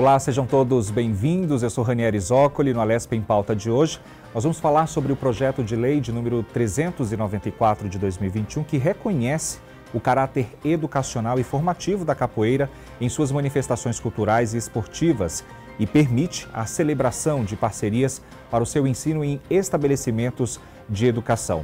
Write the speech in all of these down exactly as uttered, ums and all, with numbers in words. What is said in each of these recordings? Olá, sejam todos bem-vindos. Eu sou Ranieri Zoccoli, no Alesp em Pauta de hoje. Nós vamos falar sobre o projeto de lei de número trezentos e noventa e quatro de dois mil e vinte e um, que reconhece o caráter educacional e formativo da capoeira em suas manifestações culturais e esportivas e permite a celebração de parcerias para o seu ensino em estabelecimentos de educação.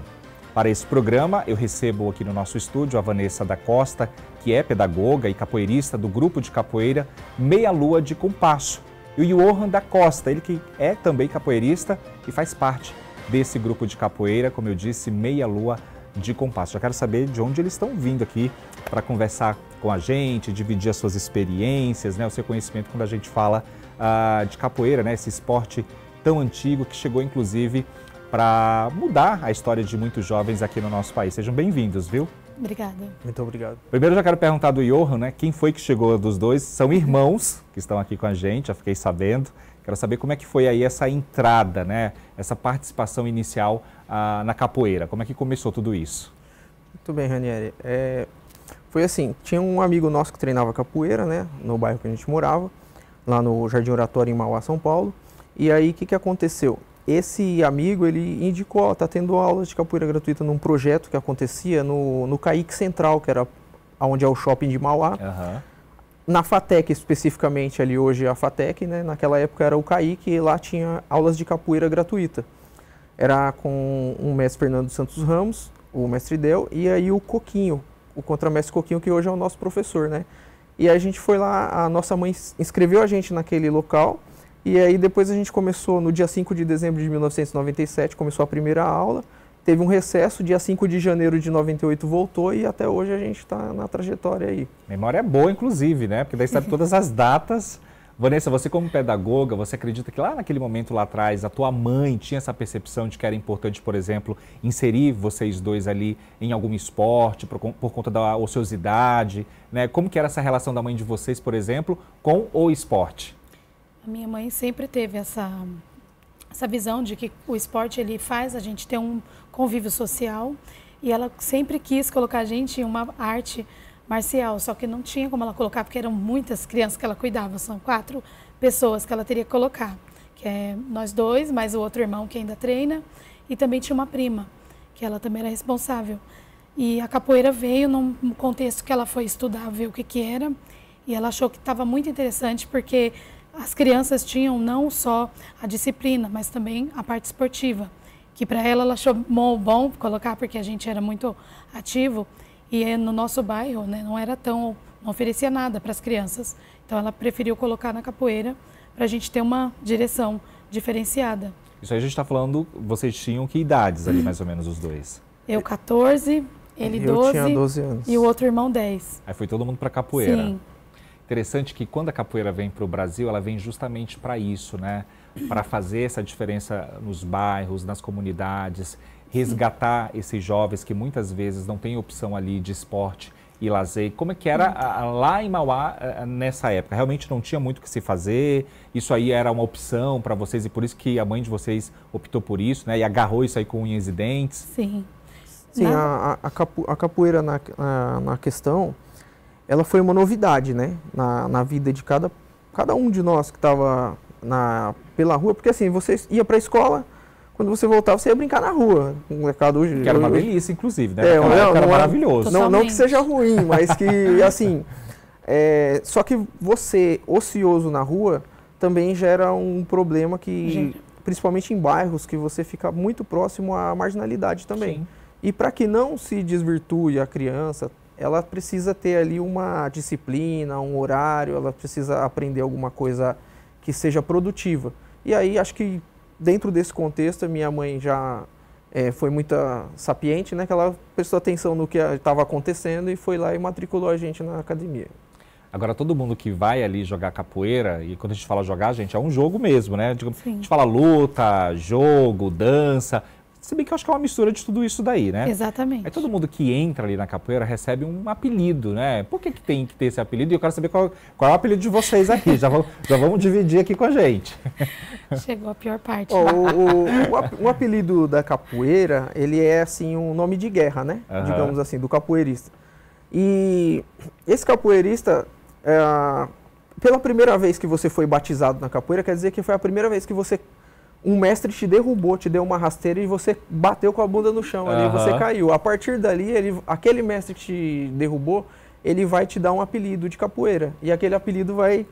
Para esse programa, eu recebo aqui no nosso estúdio a Vanessa da Costa, que é pedagoga e capoeirista do grupo de capoeira Meia Lua de Compasso, e o Johan da Costa, ele que é também capoeirista e faz parte desse grupo de capoeira, como eu disse, Meia Lua de Compasso. Já quero saber de onde eles estão vindo aqui para conversar com a gente, dividir as suas experiências, né, o seu conhecimento quando a gente fala ah, de capoeira, né, esse esporte tão antigo que chegou, inclusive, para mudar a história de muitos jovens aqui no nosso país. Sejam bem-vindos, viu? Obrigada. Muito obrigado. Primeiro, eu já quero perguntar do Johan, né? Quem foi que chegou dos dois? São irmãos que estão aqui com a gente, já fiquei sabendo. Quero saber como é que foi aí essa entrada, né? Essa participação inicial ah, na capoeira. Como é que começou tudo isso? Muito bem, Ranieri. É, foi assim, tinha um amigo nosso que treinava capoeira, né? No bairro que a gente morava, lá no Jardim Oratório, em Mauá, São Paulo. E aí, o que, que aconteceu? Esse amigo, ele indicou, ó, tá tendo aulas de capoeira gratuita num projeto que acontecia no, no CAIC Central, que era onde é o shopping de Mauá. Uhum. Na FATEC, especificamente, ali hoje a FATEC, né? Naquela época era o CAIC e lá tinha aulas de capoeira gratuita. Era com o mestre Fernando Santos Ramos, o mestre Del, e aí o Coquinho, o contramestre Coquinho, que hoje é o nosso professor, né? E aí a gente foi lá, a nossa mãe inscreveu a gente naquele local. E aí depois a gente começou, no dia cinco de dezembro de mil novecentos e noventa e sete, começou a primeira aula, teve um recesso, dia cinco de janeiro de noventa e oito voltou e até hoje a gente está na trajetória aí. Memória é boa, inclusive, né? Porque daí sabe todas as datas. Vanessa, você como pedagoga, você acredita que lá naquele momento lá atrás, a tua mãe tinha essa percepção de que era importante, por exemplo, inserir vocês dois ali em algum esporte, por, por conta da ociosidade, né? Como que era essa relação da mãe de vocês, por exemplo, com o esporte? Minha mãe sempre teve essa, essa visão de que o esporte ele faz a gente ter um convívio social e ela sempre quis colocar a gente em uma arte marcial, só que não tinha como ela colocar porque eram muitas crianças que ela cuidava, são quatro pessoas que ela teria que colocar, que é nós dois, mais o outro irmão que ainda treina e também tinha uma prima, que ela também era responsável. E a capoeira veio num contexto que ela foi estudar, ver o que que era e ela achou que estava muito interessante porque as crianças tinham não só a disciplina, mas também a parte esportiva, que para ela ela achou bom colocar porque a gente era muito ativo e no nosso bairro, né, não era tão, não oferecia nada para as crianças. Então ela preferiu colocar na capoeira para a gente ter uma direção diferenciada. Isso aí a gente está falando, vocês tinham que idades ali mais ou menos os dois? Eu quatorze, ele doze, eu tinha doze anos. E o outro irmão dez. Aí foi todo mundo para capoeira. Sim. Interessante que quando a capoeira vem para o Brasil, ela vem justamente para isso, né? Para fazer essa diferença nos bairros, nas comunidades, resgatar esses jovens que muitas vezes não têm opção ali de esporte e lazer. Como é que era a, lá em Mauá nessa época? Realmente não tinha muito o que se fazer, isso aí era uma opção para vocês e por isso que a mãe de vocês optou por isso, né? E agarrou isso aí com unhas e dentes. Sim. Sim, a, a, capo, a capoeira na, na, na questão... Ela foi uma novidade, né, na, na vida de cada, cada um de nós que estava pela rua. Porque assim, você ia para a escola, quando você voltava, você ia brincar na rua. O mercado hoje... Que era uma delícia, inclusive, né? É, não, era, não, era maravilhoso. Não, não que seja ruim, mas que, assim... É, só que você, ocioso na rua, também gera um problema que... Gente. Principalmente em bairros, que você fica muito próximo à marginalidade também. Sim. E para que não se desvirtue a criança... Ela precisa ter ali uma disciplina, um horário, ela precisa aprender alguma coisa que seja produtiva. E aí, acho que dentro desse contexto, a minha mãe já é, foi muito sapiente, né? Que ela prestou atenção no que estava acontecendo e foi lá e matriculou a gente na academia. Agora, todo mundo que vai ali jogar capoeira, e quando a gente fala jogar, gente, é um jogo mesmo, né? A gente fala luta, jogo, dança... Se bem que eu acho que é uma mistura de tudo isso daí, né? Exatamente. É todo mundo que entra ali na capoeira recebe um apelido, né? Por que que tem que ter esse apelido? E eu quero saber qual, qual é o apelido de vocês aqui. Já, vamos, já vamos dividir aqui com a gente. Chegou a pior parte. Oh, o, o, o apelido da capoeira, ele é assim um nome de guerra, né? Uhum. Digamos assim, do capoeirista. E esse capoeirista, é, pela primeira vez que você foi batizado na capoeira, quer dizer que foi a primeira vez que você... Um mestre te derrubou, te deu uma rasteira e você bateu com a bunda no chão, uhum. ali você caiu. A partir dali, ele, aquele mestre que te derrubou, ele vai te dar um apelido de capoeira. E aquele apelido vai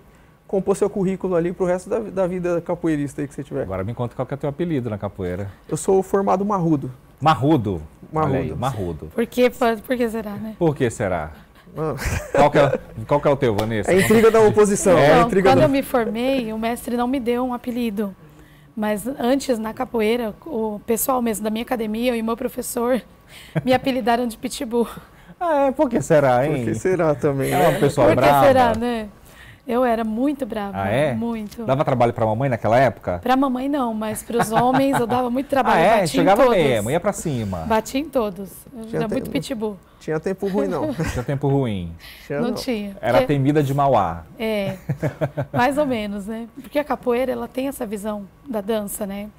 compor seu currículo ali pro resto da, da vida capoeirista aí que você tiver. Agora me conta qual que é o teu apelido na capoeira. Eu sou formado Marrudo. Marrudo? Marrudo. Aí, marrudo. Por que, por que será, né? Por que será? Qual que, é, qual que é o teu, Vanessa? É a intriga da oposição. É, não, intriga quando da... eu me formei, o mestre não me deu um apelido. Mas antes, na capoeira, o pessoal mesmo da minha academia, eu e meu professor, me apelidaram de Pitbull. Ah, é? Por que será, hein? Por que será também? É uma pessoa brava. Por que será, né? Eu era muito brava. Ah, é? Muito. Dava trabalho pra mamãe naquela época? Pra mamãe não, mas pros homens eu dava muito trabalho. Ah, é? Bati Chegava em todos. mesmo, ia pra cima. Bati em todos. Eu tinha era muito Pitbull. Tinha tempo ruim, não. Tinha tempo ruim. Tinha, não, não tinha. Era é... temida de Mauá. É, mais ou menos, né? Porque a capoeira, ela tem essa visão da dança, né?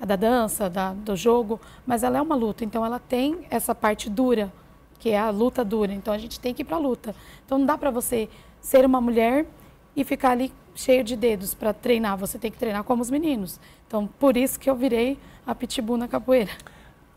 A da dança, da, do jogo, mas ela é uma luta. Então, ela tem essa parte dura, que é a luta dura. Então, a gente tem que ir pra luta. Então, não dá pra você ser uma mulher e ficar ali cheio de dedos para treinar. Você tem que treinar como os meninos. Então, por isso que eu virei a Pitbull na capoeira.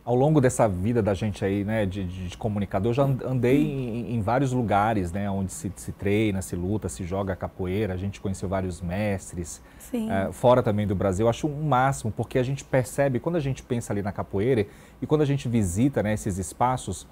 Ao longo dessa vida da gente aí, né, de, de, de comunicador, eu já andei em, em vários lugares, né, onde se, se treina, se luta, se joga capoeira. A gente conheceu vários mestres, uh, fora também do Brasil. Eu acho um máximo, porque a gente percebe, quando a gente pensa ali na capoeira e quando a gente visita, né, esses espaços,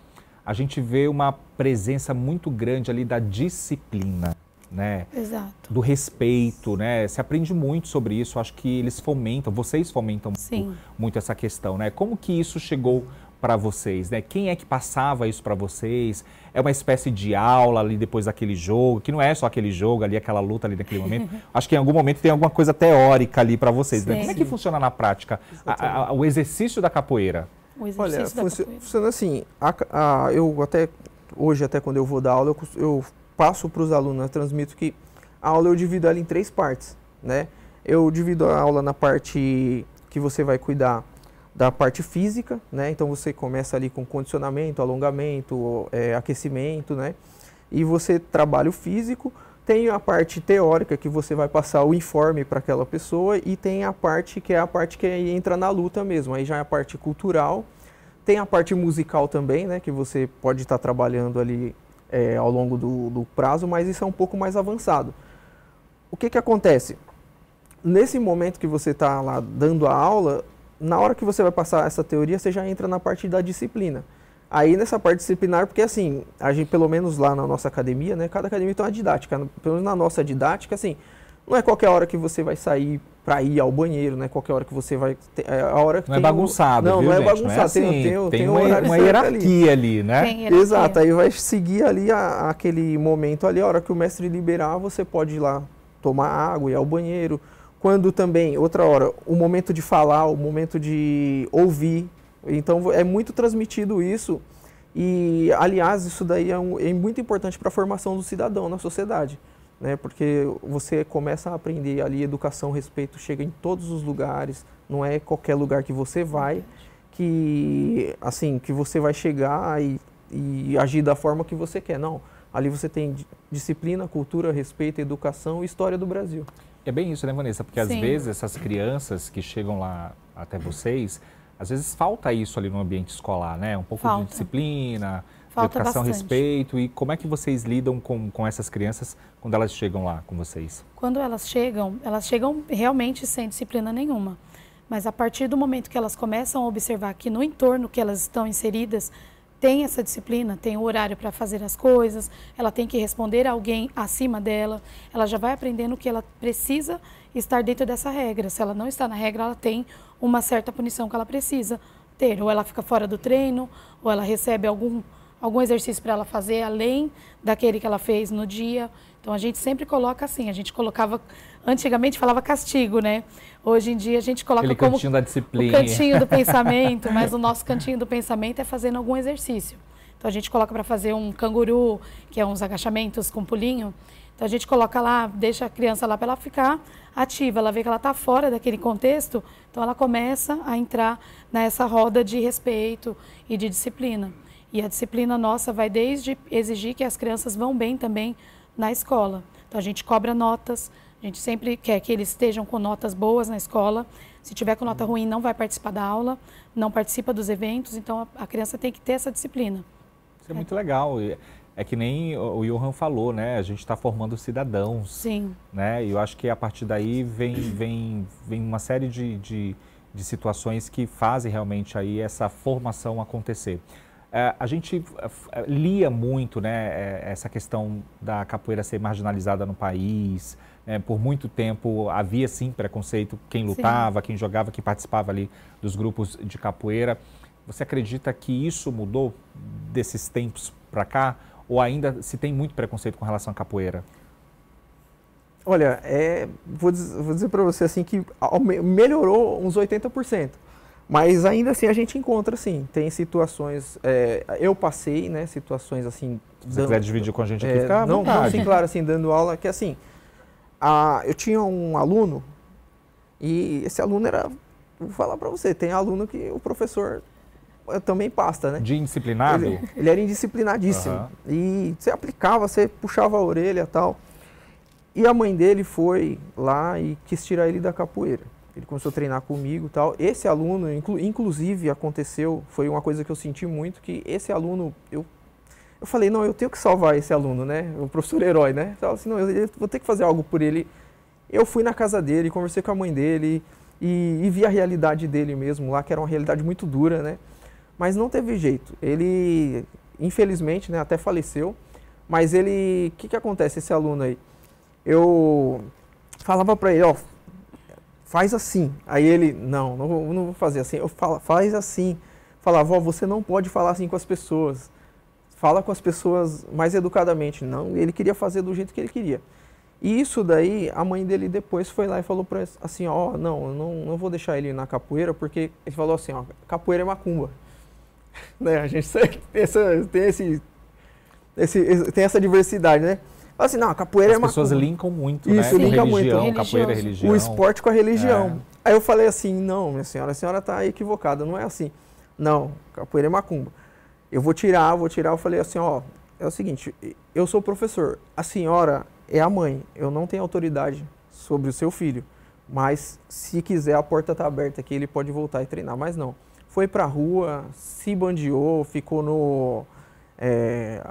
a gente vê uma presença muito grande ali da disciplina, né? Exato. Do respeito, né? Se aprende muito sobre isso. Acho que eles fomentam, vocês fomentam muito, muito essa questão, né? Como que isso chegou para vocês, né? Quem é que passava isso para vocês? É uma espécie de aula ali depois daquele jogo, que não é só aquele jogo ali, aquela luta ali naquele momento. Acho que em algum momento tem alguma coisa teórica ali para vocês, né? Como é que funciona na prática a, a, o exercício da capoeira? O exercício Olha, da func capoeira. funciona assim. A, a, eu até hoje, até quando eu vou dar aula, eu, eu passo para os alunos, eu transmito que a aula eu divido ela em três partes, né? Eu divido a aula na parte que você vai cuidar da parte física, né? Então você começa ali com condicionamento, alongamento, é, aquecimento, né? E você trabalha o físico. Tem a parte teórica que você vai passar o informe para aquela pessoa e tem a parte que é a parte que entra na luta mesmo. Aí já é a parte cultural. Tem a parte musical também, né? Que você pode estar trabalhando ali É, ao longo do, do prazo, mas isso é um pouco mais avançado. O que que acontece? Nesse momento que você está lá dando a aula, na hora que você vai passar essa teoria, você já entra na parte da disciplina. Aí nessa parte disciplinar, porque assim, a gente, pelo menos lá na nossa academia, né, cada academia tem uma didática, pelo menos na nossa didática, assim, não é qualquer hora que você vai sair para ir ao banheiro, né? Qualquer hora que você vai... Ter, é a hora que não, tem é bagunçado, o... não, viu, não é bagunçado, não é bagunçado. Tem, assim, tem, tem, tem uma, uma hierarquia ali, ali né? Tem hierarquia. Exato, aí vai seguir ali a, aquele momento ali, a hora que o mestre liberar, você pode ir lá tomar água, ir ao banheiro. Quando também, outra hora, o momento de falar, o momento de ouvir. Então é muito transmitido isso e, aliás, isso daí é, um, é muito importante para a formação do cidadão na sociedade. Né, porque você começa a aprender ali, educação, respeito, chega em todos os lugares, não é qualquer lugar que você vai, que, assim, que você vai chegar e, e agir da forma que você quer. Não, ali você tem disciplina, cultura, respeito, educação e história do Brasil. É bem isso, né, Vanessa? Porque Sim. às vezes essas crianças que chegam lá até vocês, às vezes falta isso ali no ambiente escolar, né? Um pouco falta. de disciplina... Falta educação, bastante. respeito. E como é que vocês lidam com, com essas crianças quando elas chegam lá com vocês? Quando elas chegam, elas chegam realmente sem disciplina nenhuma. Mas a partir do momento que elas começam a observar que no entorno que elas estão inseridas tem essa disciplina, tem o horário para fazer as coisas, ela tem que responder a alguém acima dela, ela já vai aprendendo que ela precisa estar dentro dessa regra. Se ela não está na regra, ela tem uma certa punição que ela precisa ter. Ou ela fica fora do treino, ou ela recebe algum... algum exercício para ela fazer, além daquele que ela fez no dia. Então, a gente sempre coloca assim, a gente colocava... Antigamente falava castigo, né? Hoje em dia, a gente coloca aquele como... cantinho da disciplina. O cantinho do pensamento, mas o nosso cantinho do pensamento é fazendo algum exercício. Então, a gente coloca para fazer um canguru, que é uns agachamentos com pulinho. Então, a gente coloca lá, deixa a criança lá para ela ficar ativa. Ela vê que ela está fora daquele contexto, então ela começa a entrar nessa roda de respeito e de disciplina. E a disciplina nossa vai desde exigir que as crianças vão bem também na escola. Então, a gente cobra notas, a gente sempre quer que eles estejam com notas boas na escola. Se tiver com nota ruim, não vai participar da aula, não participa dos eventos, então a, a criança tem que ter essa disciplina. Isso é, é muito legal. É que nem o Johan falou, né? A gente está formando cidadãos. Sim. Né? E eu acho que a partir daí vem, vem, vem uma série de, de, de situações que fazem realmente aí essa formação acontecer. É, a gente lia muito, né, essa questão da capoeira ser marginalizada no país. É, por muito tempo havia, sim, preconceito, quem lutava, sim, quem jogava, quem participava ali dos grupos de capoeira. Você acredita que isso mudou desses tempos para cá? Ou ainda se tem muito preconceito com relação à capoeira? Olha, é, vou dizer, vou dizer para você assim que melhorou uns oitenta por cento. Mas ainda assim a gente encontra, sim, tem situações, é, eu passei, né, situações assim... Se você quiser dividir com a gente aqui, é, fica à não, vontade. Não, sim, claro, assim, dando aula, que assim, a, eu tinha um aluno e esse aluno era, vou falar para você, tem aluno que o professor... também pasta, né? De indisciplinado? Ele, ele era indisciplinadíssimo. Uhum. E você aplicava, você puxava a orelha e tal. E a mãe dele foi lá e quis tirar ele da capoeira. Ele começou a treinar comigo e tal. Esse aluno, inclu, inclusive, aconteceu, foi uma coisa que eu senti muito, que esse aluno, eu, eu falei, não, eu tenho que salvar esse aluno, né? O professor herói, né? Eu assim, não, eu, eu vou ter que fazer algo por ele. Eu fui na casa dele, conversei com a mãe dele e, e vi a realidade dele mesmo lá, que era uma realidade muito dura, né? Mas não teve jeito. Ele, infelizmente, né, até faleceu. Mas ele... O que, que acontece, esse aluno aí? Eu falava para ele, ó, faz assim. Aí ele, não, não vou, não vou fazer assim. Eu falo, faz assim. Falava, ó, você não pode falar assim com as pessoas. Fala com as pessoas mais educadamente. Não, ele queria fazer do jeito que ele queria. E isso daí, a mãe dele depois foi lá e falou para ele assim, ó, não, não, não vou deixar ele na capoeira, porque ele falou assim, ó, capoeira é macumba. Né? A gente tem essa, tem, esse, esse, tem essa diversidade, né? Fala assim, não, a capoeira As é uma... As pessoas linkam muito, isso, né? Linkam muito. Religião, capoeira, religião. O esporte com a religião. É. Aí eu falei assim, não, minha senhora, a senhora está equivocada, não é assim. Não, capoeira é macumba. Eu vou tirar, vou tirar. Eu falei assim, ó, é o seguinte, eu sou professor, a senhora é a mãe, eu não tenho autoridade sobre o seu filho, mas se quiser a porta está aberta aqui, ele pode voltar e treinar, mas não. Foi pra rua, se bandiou, ficou no, é,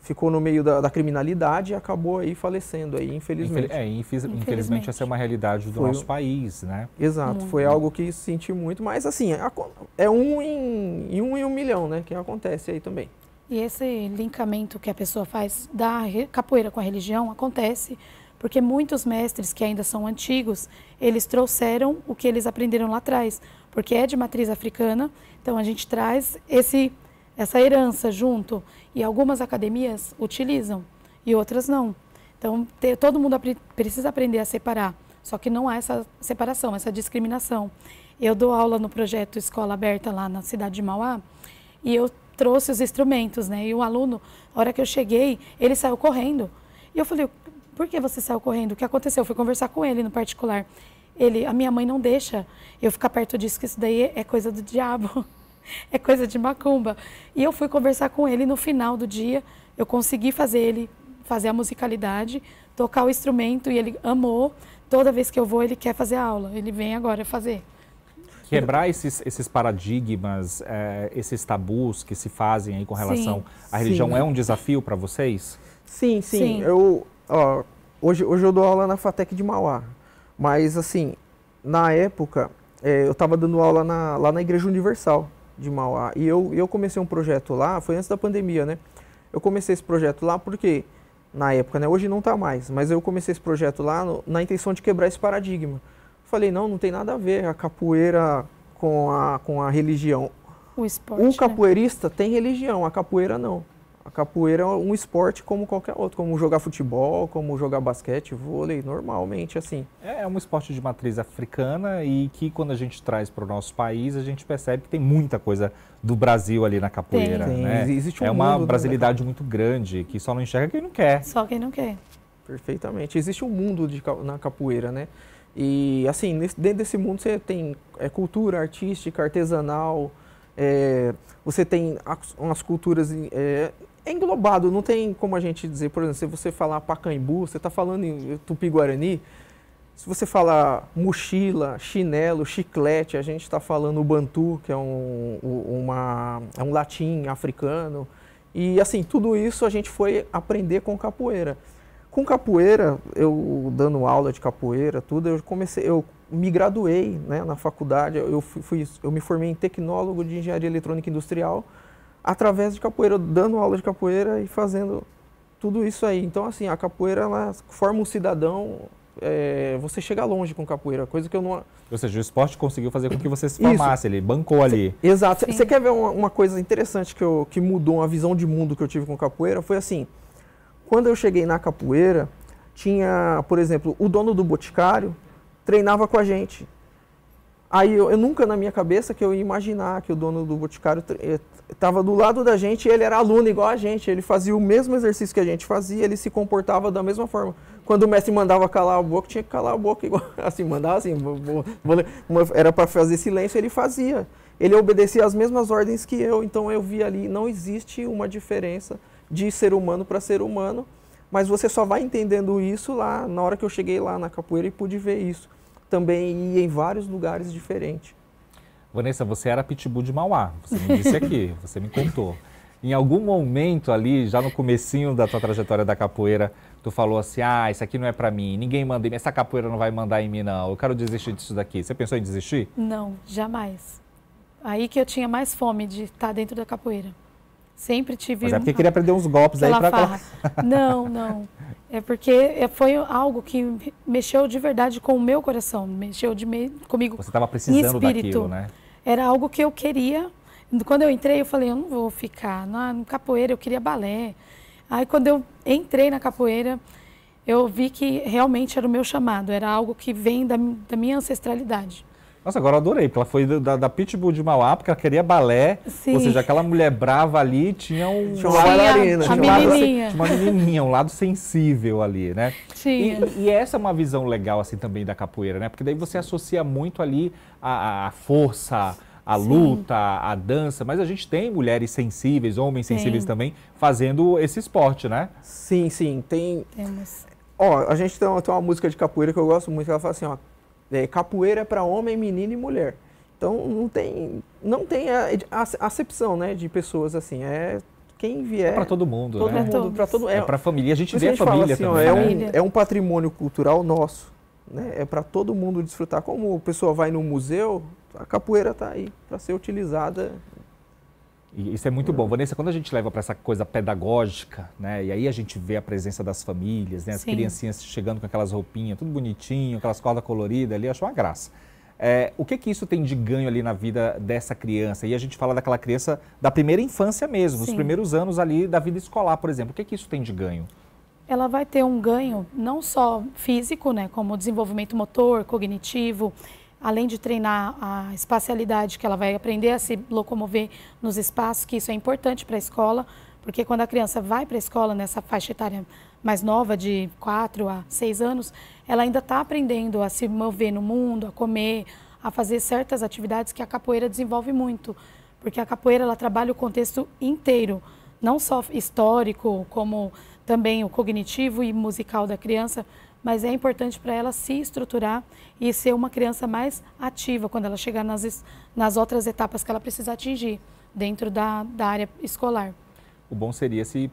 ficou no meio da, da criminalidade e acabou aí falecendo, aí, infelizmente. Infel é, infeliz infelizmente. Infelizmente, essa é uma realidade do foi, nosso país, né? Exato, hum. foi algo que senti muito, mas assim, é um em um, em um milhão, né, que acontece aí também. E esse lincamento que a pessoa faz da capoeira com a religião acontece porque muitos mestres que ainda são antigos, eles trouxeram o que eles aprenderam lá atrás, porque é de matriz africana, então a gente traz esse, essa herança junto. E algumas academias utilizam e outras não. Então, ter, todo mundo apre, precisa aprender a separar, só que não há essa separação, essa discriminação. Eu dou aula no projeto Escola Aberta lá na cidade de Mauá e eu trouxe os instrumentos, né? E o aluno, a hora que eu cheguei, ele saiu correndo. E eu falei, por que você saiu correndo? O que aconteceu? Eu fui conversar com ele no particular. Ele, a minha mãe não deixa eu ficar perto disso, que isso daí é coisa do diabo, é coisa de macumba. E eu fui conversar com ele no final do dia, eu consegui fazer ele, fazer a musicalidade, tocar o instrumento e ele amou. Toda vez que eu vou, ele quer fazer a aula, ele vem agora fazer. Quebrar esses, esses paradigmas, é, esses tabus que se fazem aí com relação sim, à religião, sim, né? É um desafio para vocês? Sim, sim. sim. Eu, ó, hoje, hoje eu dou aula na FATEC de Mauá. Mas, assim, na época, é, eu estava dando aula na, lá na Igreja Universal de Mauá. E eu, eu comecei um projeto lá, foi antes da pandemia, né? Eu comecei esse projeto lá porque, na época, né? Hoje não está mais, mas eu comecei esse projeto lá no, na intenção de quebrar esse paradigma. Falei, não, não tem nada a ver a capoeira com a, com a religião. O esporte, o capoeirista, né? Tem religião, a capoeira não. A capoeira é um esporte como qualquer outro, como jogar futebol, como jogar basquete, vôlei, normalmente, assim. É um esporte de matriz africana e que quando a gente traz para o nosso país, a gente percebe que tem muita coisa do Brasil ali na capoeira, tem, né? Tem, existe um é uma mundo brasilidade muito grande, que só não enxerga quem não quer. Só quem não quer. Perfeitamente. Existe um mundo de, na capoeira, né? E, assim, nesse, dentro desse mundo você tem é, cultura artística, artesanal... é, você tem umas culturas... É, é englobado, não tem como a gente dizer, por exemplo, se você falar pacaembu, você está falando em tupi-guarani, se você falar mochila, chinelo, chiclete, a gente está falando bantu, que é um, uma, é um latim africano. E assim, tudo isso a gente foi aprender com capoeira. Com capoeira, eu dando aula de capoeira, tudo, eu comecei, eu me graduei, né, na faculdade, eu, fui, fui, eu me formei em tecnólogo de engenharia eletrônica industrial, através de capoeira, dando aula de capoeira e fazendo tudo isso aí. Então, assim, a capoeira, ela forma um cidadão, é, você chega longe com capoeira, coisa que eu não... Ou seja, o esporte conseguiu fazer com que você se formasse, ele bancou ali. Cê, exato. Você quer ver uma, uma coisa interessante que, eu, que mudou, uma visão de mundo que eu tive com capoeira? Foi assim, quando eu cheguei na capoeira, tinha, por exemplo, o dono do Boticário treinava com a gente. Aí eu, eu nunca na minha cabeça que eu ia imaginar que o dono do Boticário estava do lado da gente e ele era aluno igual a gente. Ele fazia o mesmo exercício que a gente fazia, ele se comportava da mesma forma. Quando o mestre mandava calar a boca, tinha que calar a boca igual. Assim, mandava assim, era para fazer silêncio, ele fazia. Ele obedecia as mesmas ordens que eu, então eu vi ali, não existe uma diferença de ser humano para ser humano, mas você só vai entendendo isso lá, na hora que eu cheguei lá na capoeira e pude ver isso. Também ia em vários lugares diferentes. Vanessa, você era pitbull de Mauá, você me disse aqui, você me contou. Em algum momento ali, já no comecinho da tua trajetória da capoeira, tu falou assim, ah, isso aqui não é pra mim, ninguém manda em mim, essa capoeira não vai mandar em mim não, eu quero desistir disso daqui. Você pensou em desistir? Não, jamais. Aí que eu tinha mais fome de estar dentro da capoeira. Sempre tive... Mas é porque um... queria aprender uns golpes aí pra... Farra. Não, não. É porque foi algo que mexeu de verdade com o meu coração, mexeu de me... comigo. Você estava precisando daquilo, né? Era algo que eu queria. Quando eu entrei, eu falei, eu não vou ficar na capoeira, eu queria balé. Aí quando eu entrei na capoeira, eu vi que realmente era o meu chamado, era algo que vem da, da minha ancestralidade. Nossa, agora eu adorei, porque ela foi da, da Pitbull de Mauá, porque ela queria balé. Sim. Ou seja, aquela mulher brava ali tinha um... Tinha uma bailarina. Tinha, tinha, um tinha uma menininha, um lado sensível ali, né? Tinha. E, e essa é uma visão legal, assim, também da capoeira, né? Porque daí você associa muito ali a, a força, a Sim. luta, a dança. Mas a gente tem mulheres sensíveis, homens tem. sensíveis também, fazendo esse esporte, né? Sim, sim. Tem... Temos. Ó, a gente tem uma, tem uma música de capoeira que eu gosto muito, que ela fala assim, ó... É, capoeira é para homem, menino e mulher. Então não tem, não tem a, a, acepção, né, de pessoas assim. É quem vier. É para todo mundo, todo né? Mundo, pra todo, é é para a família. A gente vê a, gente a família assim, também. Ó, é, família. Um, é um patrimônio cultural nosso, né? É para todo mundo desfrutar. Como a pessoa vai no museu, a capoeira está aí para ser utilizada. E isso é muito bom. Vanessa, quando a gente leva para essa coisa pedagógica, né? E aí a gente vê a presença das famílias, né? As Sim. criancinhas chegando com aquelas roupinhas, tudo bonitinho, aquelas cordas coloridas ali, eu acho uma graça. É, o que que isso tem de ganho ali na vida dessa criança? E a gente fala daquela criança da primeira infância mesmo, Sim. dos primeiros anos ali da vida escolar, por exemplo. O que que isso tem de ganho? Ela vai ter um ganho não só físico, né? Como desenvolvimento motor, cognitivo... Além de treinar a espacialidade, que ela vai aprender a se locomover nos espaços, que isso é importante para a escola, porque quando a criança vai para a escola, nessa faixa etária mais nova, de quatro a seis anos, ela ainda está aprendendo a se mover no mundo, a comer, a fazer certas atividades que a capoeira desenvolve muito. Porque a capoeira, ela trabalha o contexto inteiro, não só histórico, como também o cognitivo e musical da criança, mas é importante para ela se estruturar e ser uma criança mais ativa quando ela chegar nas, nas outras etapas que ela precisa atingir dentro da, da área escolar. O bom seria se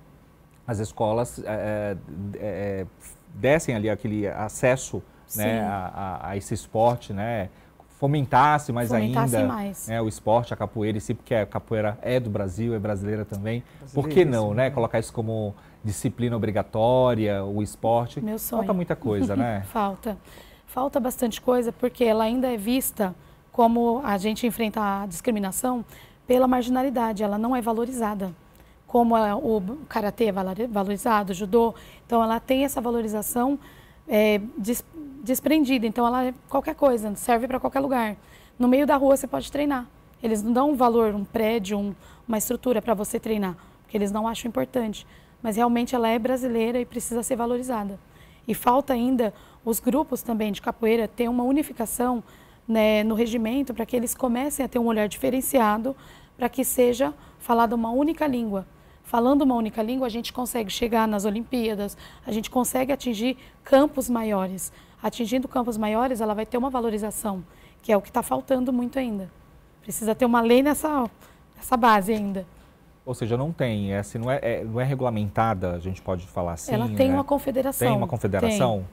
as escolas é, é, dessem ali aquele acesso, né, a, a, a esse esporte, né? Fomentasse mais Fomentasse ainda mais. Né, o esporte, a capoeira, porque a capoeira é do Brasil, é brasileira também. Brasileira, por que não, né? Colocar isso como disciplina obrigatória, o esporte. Meu sonho. Falta muita coisa, né? Falta. Falta bastante coisa, porque ela ainda é vista como a gente enfrenta a discriminação pela marginalidade, ela não é valorizada. Como ela, o karatê é valorizado, o judô, então ela tem essa valorização é, des, desprendida, então ela é qualquer coisa, serve para qualquer lugar. No meio da rua você pode treinar, eles não dão um valor, um prédio, um, uma estrutura para você treinar, porque eles não acham importante. Mas realmente ela é brasileira e precisa ser valorizada. E falta ainda os grupos também de capoeira ter uma unificação, né, no regimento, para que eles comecem a ter um olhar diferenciado para que seja falada uma única língua. Falando uma única língua, a gente consegue chegar nas Olimpíadas, a gente consegue atingir campos maiores. Atingindo campos maiores, ela vai ter uma valorização, que é o que está faltando muito ainda. Precisa ter uma lei nessa, nessa base ainda. Ou seja, não tem, é, se não, é, é, não é regulamentada, a gente pode falar assim. Ela tem, né? Uma confederação. Tem uma confederação?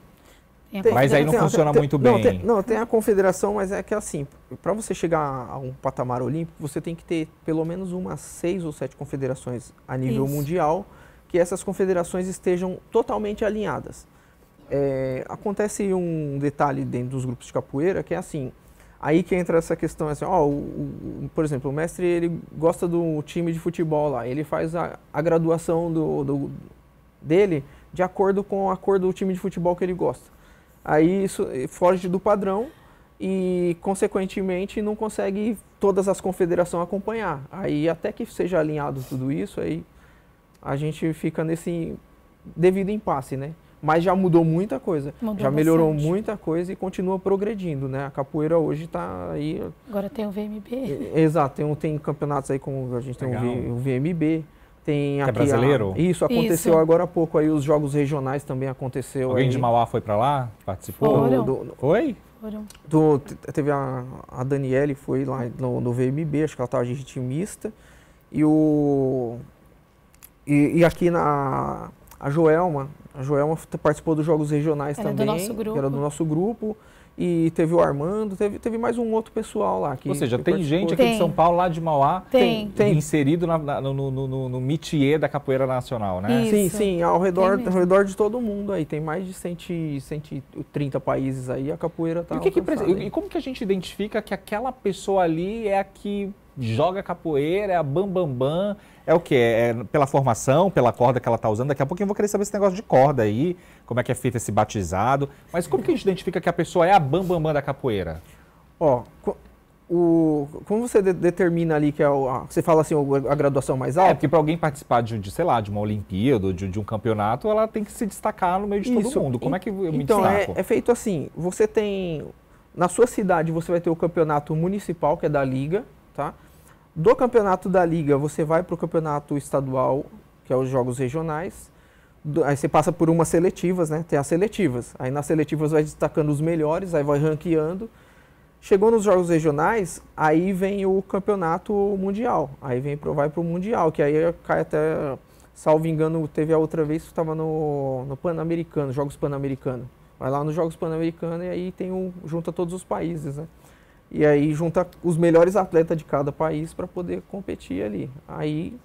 Tem. Tem. Mas tem, aí não tem, funciona tem, muito tem, bem. Não tem, não, tem a confederação, mas é que assim, para você chegar a um patamar olímpico, você tem que ter pelo menos umas seis ou sete confederações a nível Isso. mundial, que essas confederações estejam totalmente alinhadas. É, acontece um detalhe dentro dos grupos de capoeira, que é assim... Aí que entra essa questão, assim, ó, o, o, por exemplo, o mestre ele gosta do time de futebol lá, ele faz a, a graduação do, do, dele de acordo com a cor do time de futebol que ele gosta. Aí isso foge do padrão e, consequentemente, não consegue todas as confederações acompanhar. Aí até que seja alinhado tudo isso, aí a gente fica nesse devido impasse, né? Mas já mudou muita coisa, mudou já melhorou bastante. muita coisa e continua progredindo, né? A capoeira hoje está aí... Agora tem o V M B. Exato, tem, tem campeonatos aí como a gente tem o, o V M B. Tem aqui é brasileiro? A, isso, aconteceu isso. agora há pouco aí, os Jogos Regionais também aconteceu. Alguém aí. de Mauá foi para lá? Participou? Do, do, foi? Do, teve a, a Daniele, foi lá no, no V M B, acho que ela estava de ritmista. E, o, e, e aqui na... A Joelma, a Joelma participou dos Jogos Regionais ela também, é do que era do nosso grupo, e teve o Armando, teve, teve mais um outro pessoal lá. Que, Ou seja, que tem participou. gente aqui tem. de São Paulo, lá de Mauá, tem. Tem. inserido na, na, no, no, no, no métier da capoeira nacional, né? Isso. Sim, sim, ao redor, ao redor de todo mundo aí, tem mais de cento e trinta países aí, a capoeira está alcançada. E como que a gente identifica que aquela pessoa ali é a que... joga capoeira, é a bam, bam, bam. É o quê? É pela formação, pela corda que ela está usando? Daqui a pouco eu vou querer saber esse negócio de corda aí, como é que é feito esse batizado. Mas como que a gente identifica que a pessoa é a bam, bam, bam da capoeira? Ó, o, como você de, determina ali que é o, a, você fala assim, a graduação mais alta? É, porque para alguém participar de, de, sei lá, de uma Olimpíada ou de, de um campeonato, ela tem que se destacar no meio de Isso. todo mundo. Como é que eu me então, destaco? Então, é, é feito assim, você tem... Na sua cidade, você vai ter o campeonato municipal, que é da Liga, tá? Do campeonato da Liga, você vai para o campeonato estadual, que é os Jogos Regionais. Do, aí você passa por umas seletivas, né? Tem as seletivas. Aí nas seletivas vai destacando os melhores, aí vai ranqueando. Chegou nos Jogos Regionais, aí vem o campeonato mundial. Aí vem pro, vai para o Mundial, que aí cai até, salvo engano, teve a outra vez que estava no, no Pan-Americano, Jogos Pan-Americano. Vai lá nos Jogos Pan-Americano e aí tem um, junta todos os países, né? E aí junta os melhores atletas de cada país para poder competir ali. Aí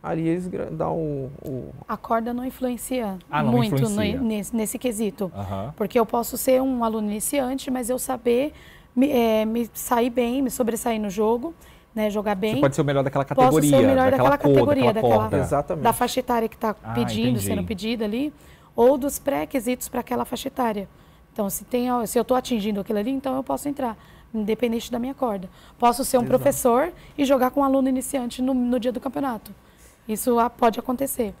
ali eles dão o... o... A corda não influencia ah, não muito influencia. No, nesse, nesse quesito. Uh-huh. Porque eu posso ser um aluno iniciante, mas eu saber me, é, me sair bem, me sobressair no jogo, né, jogar bem. Você pode ser o melhor daquela categoria. Posso ser o melhor daquela, daquela cor, categoria, daquela, daquela Exatamente. Da faixa etária que está ah, pedindo, entendi. sendo pedida ali, ou dos pré-requisitos para aquela faixa etária. Então, se, tem, se eu estou atingindo aquilo ali, então eu posso entrar, independente da minha corda. Posso ser um Exato. professor e jogar com um aluno iniciante no, no dia do campeonato. Isso pode acontecer.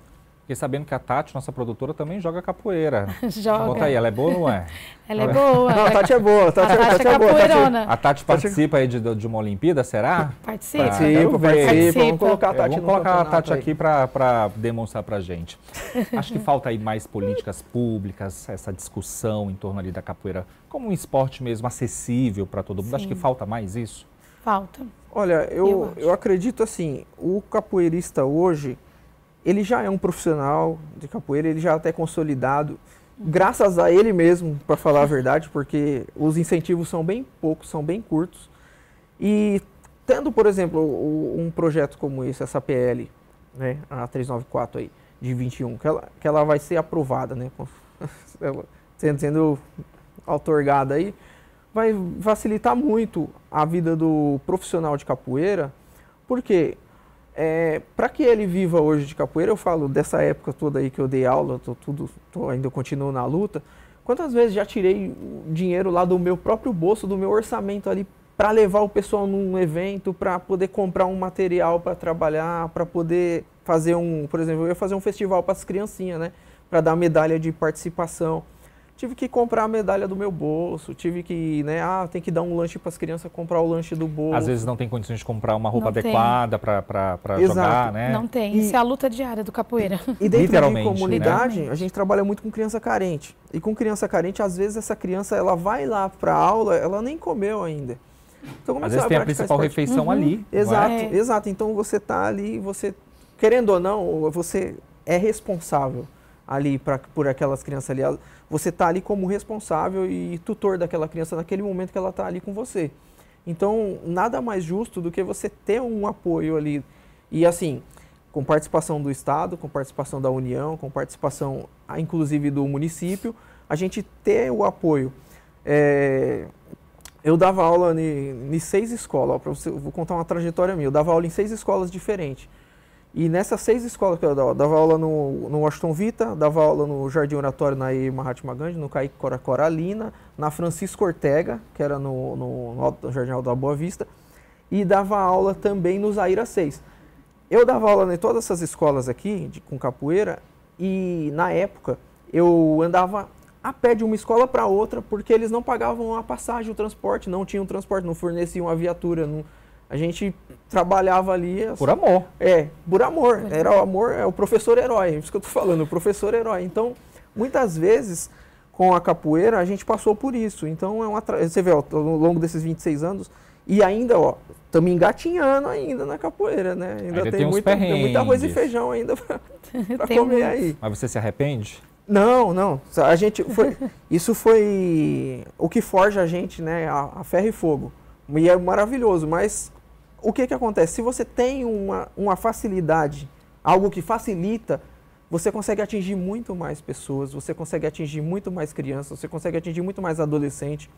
Fiquei sabendo que a Tati, nossa produtora, também joga capoeira. Joga. Bota aí, ela é boa ou não é? Ela é boa. Não, a Tati é boa. A Tati, a Tati, a Tati é boa. Capoeirona. A Tati participa aí de, de uma Olimpíada, será? Participa. Participa, participa. Vamos colocar a Tati, vamos colocar a Tati aqui para demonstrar para a gente. Acho que falta aí mais políticas públicas, essa discussão em torno ali da capoeira, como um esporte mesmo acessível para todo mundo. Sim. Acho que falta mais isso. Falta. Olha, eu, eu, eu acredito assim, o capoeirista hoje... Ele já é um profissional de capoeira, ele já é até consolidado, graças a ele mesmo, para falar a verdade, porque os incentivos são bem poucos, são bem curtos. E tendo, por exemplo, um projeto como esse, essa P L, né, a trezentos e noventa e quatro aí, de vinte e um, que ela, que ela vai ser aprovada, né, sendo, sendo outorgada aí, vai facilitar muito a vida do profissional de capoeira, porque... É, para que ele viva hoje de capoeira, eu falo dessa época toda aí que eu dei aula, tô, tudo, tô, ainda continuo na luta, quantas vezes já tirei dinheiro lá do meu próprio bolso, do meu orçamento ali, para levar o pessoal num evento, para poder comprar um material para trabalhar, para poder fazer um, por exemplo, eu ia fazer um festival para as criancinhas, né, para dar medalha de participação. tive que comprar a medalha do meu bolso, tive que, né, ah, tem que dar um lanche para as crianças, comprar o lanche do bolso. Às vezes não tem condições de comprar uma roupa não adequada para jogar, né? Não tem, e, isso é a luta diária do capoeira. E, e dentro da de comunidade, né? A gente trabalha muito com criança carente. E com criança carente, às vezes essa criança, ela vai lá para aula, ela nem comeu ainda. Então, como às vezes tem a principal refeição uhum. ali. Exato, é. exato. Então você tá ali, você, querendo ou não, você é responsável ali pra, por aquelas crianças ali. Você está ali como responsável e tutor daquela criança naquele momento que ela está ali com você. Então, nada mais justo do que você ter um apoio ali. E assim, com participação do Estado, com participação da União, com participação, inclusive, do município, a gente ter o apoio. É, eu dava aula em, em seis escolas, ó, você, eu vou contar uma trajetória minha. Eu dava aula em seis escolas diferentes. E nessas seis escolas que eu dava, dava aula no, no Washington Vita, dava aula no Jardim Oratório, na Mahatma Gandhi, no Kaique Coracora Lina, na Francisco Ortega, que era no, no, no, no Jardim da Boa Vista, e dava aula também no Zaira seis. Eu dava aula em todas essas escolas aqui, de, com capoeira, e na época eu andava a pé de uma escola para outra, porque eles não pagavam a passagem, o transporte, não tinham transporte, não forneciam a viatura, não... A gente trabalhava ali... Por amor. É, por amor. Era o amor, é o professor herói, é isso que eu estou falando, o professor herói. Então, muitas vezes, com a capoeira, a gente passou por isso. Então, é uma tra... você vê, ó, ao longo desses vinte e seis anos, e ainda, ó, estamos engatinhando ainda na capoeira, né? Ainda, ainda tem, tem, muita, tem muito arroz e feijão ainda para comer muito. Aí. Mas você se arrepende? Não, não. A gente foi... Isso foi o que forja a gente, né? A, a ferro e fogo. E é maravilhoso, mas... O que que acontece? Se você tem uma, uma facilidade, algo que facilita, você consegue atingir muito mais pessoas, você consegue atingir muito mais crianças, você consegue atingir muito mais adolescente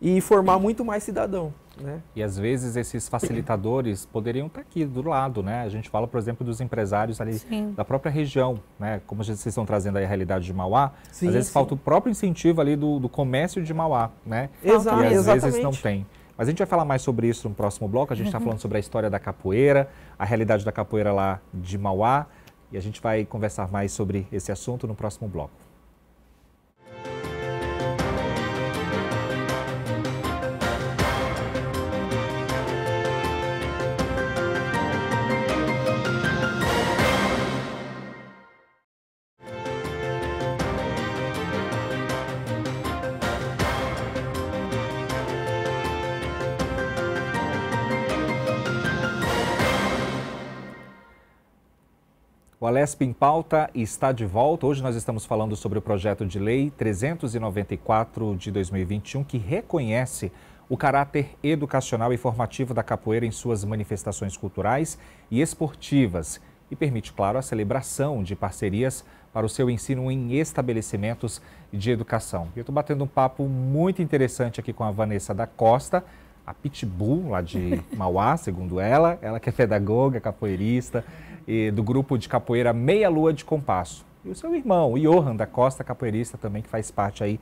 e formar muito mais cidadão, né? E às vezes esses facilitadores poderiam estar aqui do lado, né? A gente fala, por exemplo, dos empresários ali sim. da própria região, né? Como vocês estão trazendo aí a realidade de Mauá, sim, às vezes sim. falta o próprio incentivo ali do, do comércio de Mauá, né? Exato, e às exatamente. vezes não tem. Mas a gente vai falar mais sobre isso no próximo bloco. A gente está uhum. falando sobre a história da capoeira, a realidade da capoeira lá de Mauá. E a gente vai conversar mais sobre esse assunto no próximo bloco. O Alesp em Pauta está de volta. Hoje nós estamos falando sobre o projeto de lei trezentos e noventa e quatro de dois mil e vinte e um, que reconhece o caráter educacional e formativo da capoeira em suas manifestações culturais e esportivas e permite, claro, a celebração de parcerias para o seu ensino em estabelecimentos de educação. Eu estou batendo um papo muito interessante aqui com a Vanessa da Costa, a Pitbull lá de Mauá, segundo ela, ela que é pedagoga, capoeirista, e do grupo de capoeira Meia Lua de Compasso. E o seu irmão, o Johan da Costa, capoeirista também, que faz parte aí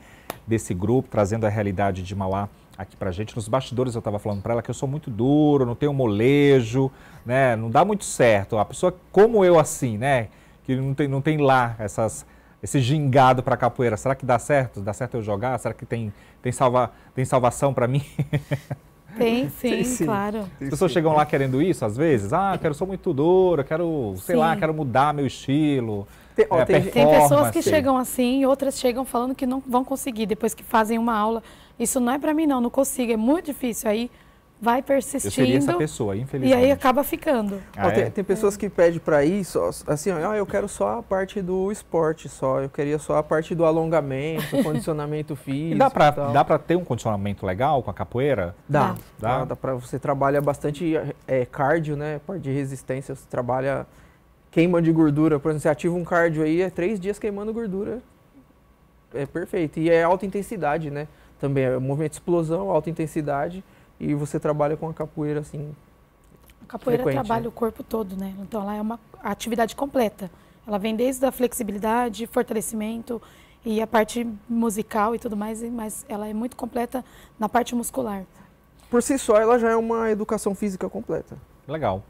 desse grupo, trazendo a realidade de Mauá aqui pra gente. Nos bastidores eu estava falando para ela que eu sou muito duro, não tenho molejo, né? Não dá muito certo. A pessoa como eu assim, né? Que não tem, não tem lá essas, esse gingado pra capoeira. Será que dá certo? Dá certo eu jogar? Será que tem, tem, salva, tem salvação para mim? Tem sim, tem sim, claro. As pessoas sim. chegam lá querendo isso, às vezes. Ah, quero sou muito dura, quero, sei sim. lá, quero mudar meu estilo. Tem, ó, é, tem, tem pessoas que sim. chegam assim e outras chegam falando que não vão conseguir, depois que fazem uma aula. Isso não é pra mim, não, não consigo, é muito difícil. Aí vai persistindo. Eu seria essa pessoa, infelizmente. E aí acaba ficando. Ah, ó, é? tem, tem pessoas é. que pedem pra ir, só, assim, ó, eu quero só a parte do esporte, só. Eu queria só a parte do alongamento, condicionamento físico. E dá pra, e dá pra ter um condicionamento legal com a capoeira? Dá. Dá, dá, dá pra, você trabalha bastante é, cardio, né? Parte de resistência, você trabalha queima de gordura. Por exemplo, você ativa um cardio aí, é três dias queimando gordura. É perfeito. E é alta intensidade, né? Também é movimento de explosão, alta intensidade. E você trabalha com a capoeira, assim, a capoeira frequente, trabalha né? o corpo todo, né? Então, ela é uma atividade completa. Ela vem desde a flexibilidade, fortalecimento e a parte musical e tudo mais, mas ela é muito completa na parte muscular. Por si só, ela já é uma educação física completa. Legal.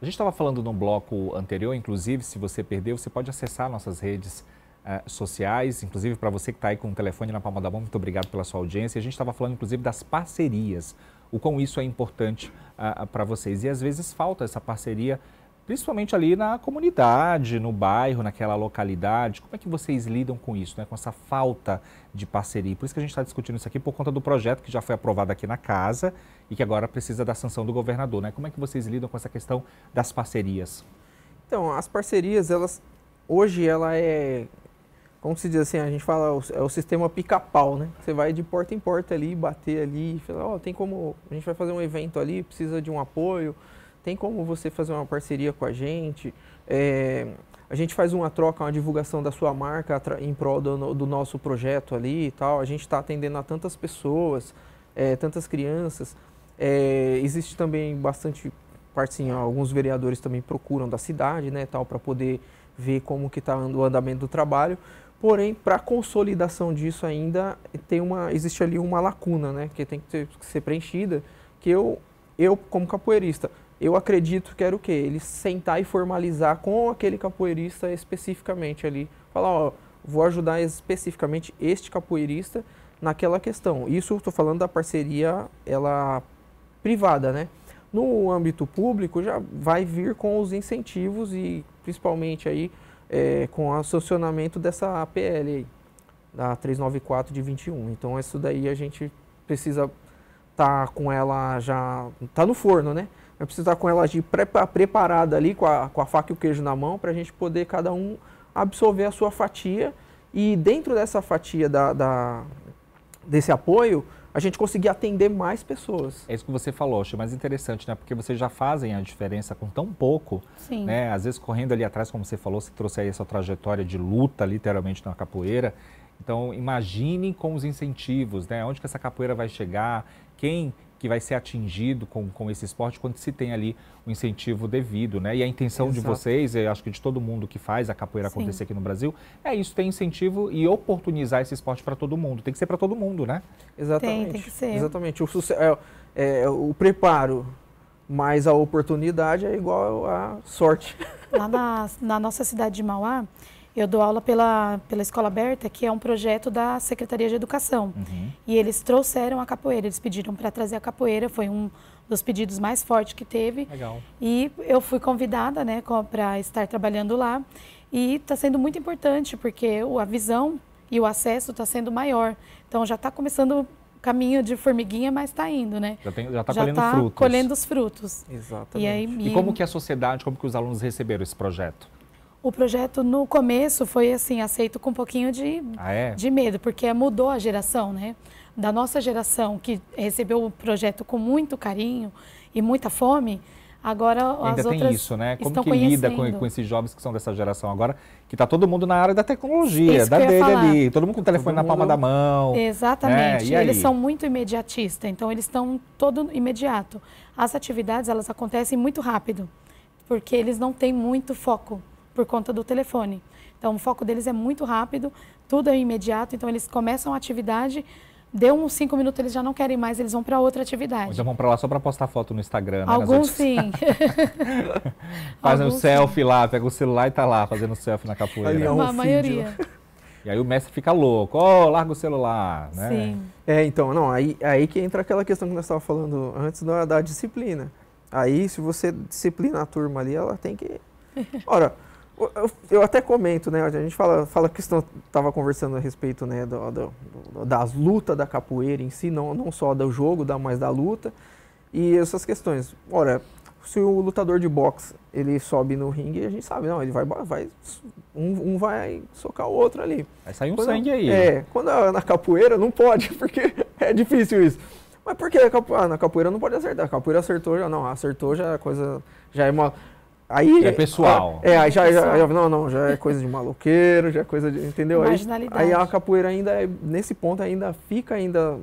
A gente estava falando no bloco anterior, inclusive, se você perdeu, você pode acessar nossas redes uh, sociais. Inclusive, para você que está aí com o telefone na palma da mão, muito obrigado pela sua audiência. A gente estava falando, inclusive, das parcerias, o quão isso é importante uh, para vocês. E, às vezes, falta essa parceria, principalmente ali na comunidade, no bairro, naquela localidade. Como é que vocês lidam com isso, né? Com essa falta de parceria? Por isso que a gente está discutindo isso aqui, por conta do projeto que já foi aprovado aqui na casa e que agora precisa da sanção do governador, né? Como é que vocês lidam com essa questão das parcerias? Então, as parcerias, elas hoje, ela é, como se diz assim, a gente fala, é o sistema pica-pau, né? Você vai de porta em porta ali, bater ali, fala, ó, tem como, a gente vai fazer um evento ali, precisa de um apoio, tem como você fazer uma parceria com a gente, é, a gente faz uma troca, uma divulgação da sua marca em prol do, do nosso projeto ali e tal, a gente está atendendo a tantas pessoas, é, tantas crianças, é, existe também bastante, assim, alguns vereadores também procuram da cidade, né, tal, para poder ver como que está o andamento do trabalho, porém, para consolidação disso ainda, tem uma, existe ali uma lacuna, né, que tem que, ter, que ser preenchida, que eu, eu como capoeirista, eu acredito que era o quê? Ele sentar e formalizar com aquele capoeirista especificamente ali. Falar, ó, vou ajudar especificamente este capoeirista naquela questão. Isso eu estou falando da parceria, ela, privada, né? No âmbito público já vai vir com os incentivos e principalmente aí é, com o sancionamento dessa P L aí, da trezentos e noventa e quatro de vinte e um. Então isso daí a gente precisa estar com ela já, tá no forno, né? Eu preciso estar com ela de pre preparada ali, com a, com a faca e o queijo na mão, para a gente poder cada um absorver a sua fatia e dentro dessa fatia da, da, desse apoio, a gente conseguir atender mais pessoas. É isso que você falou, achei mais interessante, né? Porque vocês já fazem a diferença com tão pouco, sim, né? Às vezes correndo ali atrás, como você falou, você trouxe aí essa trajetória de luta, literalmente, na capoeira. Então, imagine com os incentivos, né? Onde que essa capoeira vai chegar, quem que vai ser atingido com, com esse esporte quando se tem ali o incentivo devido, né? E a intenção, exato, de vocês, eu acho que de todo mundo que faz a capoeira, sim, acontecer aqui no Brasil, é isso, ter incentivo e oportunizar esse esporte para todo mundo. Tem que ser para todo mundo, né? Exatamente. Tem, tem que ser. Exatamente. O, é, é, o preparo mais a oportunidade é igual à sorte. Lá na, na nossa cidade de Mauá, eu dou aula pela, pela Escola Aberta, que é um projeto da Secretaria de Educação. Uhum. E eles trouxeram a capoeira, eles pediram para trazer a capoeira, foi um dos pedidos mais fortes que teve. Legal. E eu fui convidada, né, para estar trabalhando lá. E está sendo muito importante, porque a visão e o acesso está sendo maior. Então já está começando o caminho de formiguinha, mas está indo, né? Já está já tá já colhendo tá frutos. colhendo os frutos. Exatamente. E, aí, e... e como que a sociedade, como que os alunos receberam esse projeto? O projeto, no começo, foi assim, aceito com um pouquinho de, ah, é? de medo, porque mudou a geração, né? Da nossa geração, que recebeu o projeto com muito carinho e muita fome, agora as outras ainda tem isso, né? Como que lida com, com esses jovens que são dessa geração agora, que está todo mundo na área da tecnologia, da dele ali, todo mundo com o telefone na palma da mão. Exatamente, né? Eles são muito imediatistas, então eles estão todo imediato. As atividades, elas acontecem muito rápido, porque eles não têm muito foco por conta do telefone. Então, o foco deles é muito rápido, tudo é imediato, então eles começam a atividade, deu uns cinco minutos, eles já não querem mais, eles vão para outra atividade. Então, vão para lá só para postar foto no Instagram, né? Alguns sim. Fazem um selfie lá, pega o celular e tá lá, fazendo selfie na capoeira. É um a maioria. E aí o mestre fica louco, ó, oh, larga o celular, né? Sim. É, então, não, aí, aí que entra aquela questão que nós estávamos falando antes da, da disciplina. Aí, se você disciplina a turma ali, ela tem que... Ora... Eu, eu até comento, né? A gente fala, fala que estava conversando a respeito, né, do, do, das lutas da capoeira em si, não, não só do jogo, mas da luta. E essas questões. Ora, se o lutador de boxe, ele sobe no ringue, a gente sabe, não, ele vai, vai um, um vai socar o outro ali. Vai sair um quando, sangue aí. É, né? Quando a, na capoeira não pode, porque é difícil isso. Mas por que na capoeira não pode acertar? A capoeira acertou, já não, acertou, já a coisa já é uma... Aí, é pessoal. É, aí já, já, já, não, não, já é coisa de maloqueiro, já é coisa de, entendeu? Marginalidade. Aí, aí a capoeira ainda, é, nesse ponto ainda fica ainda,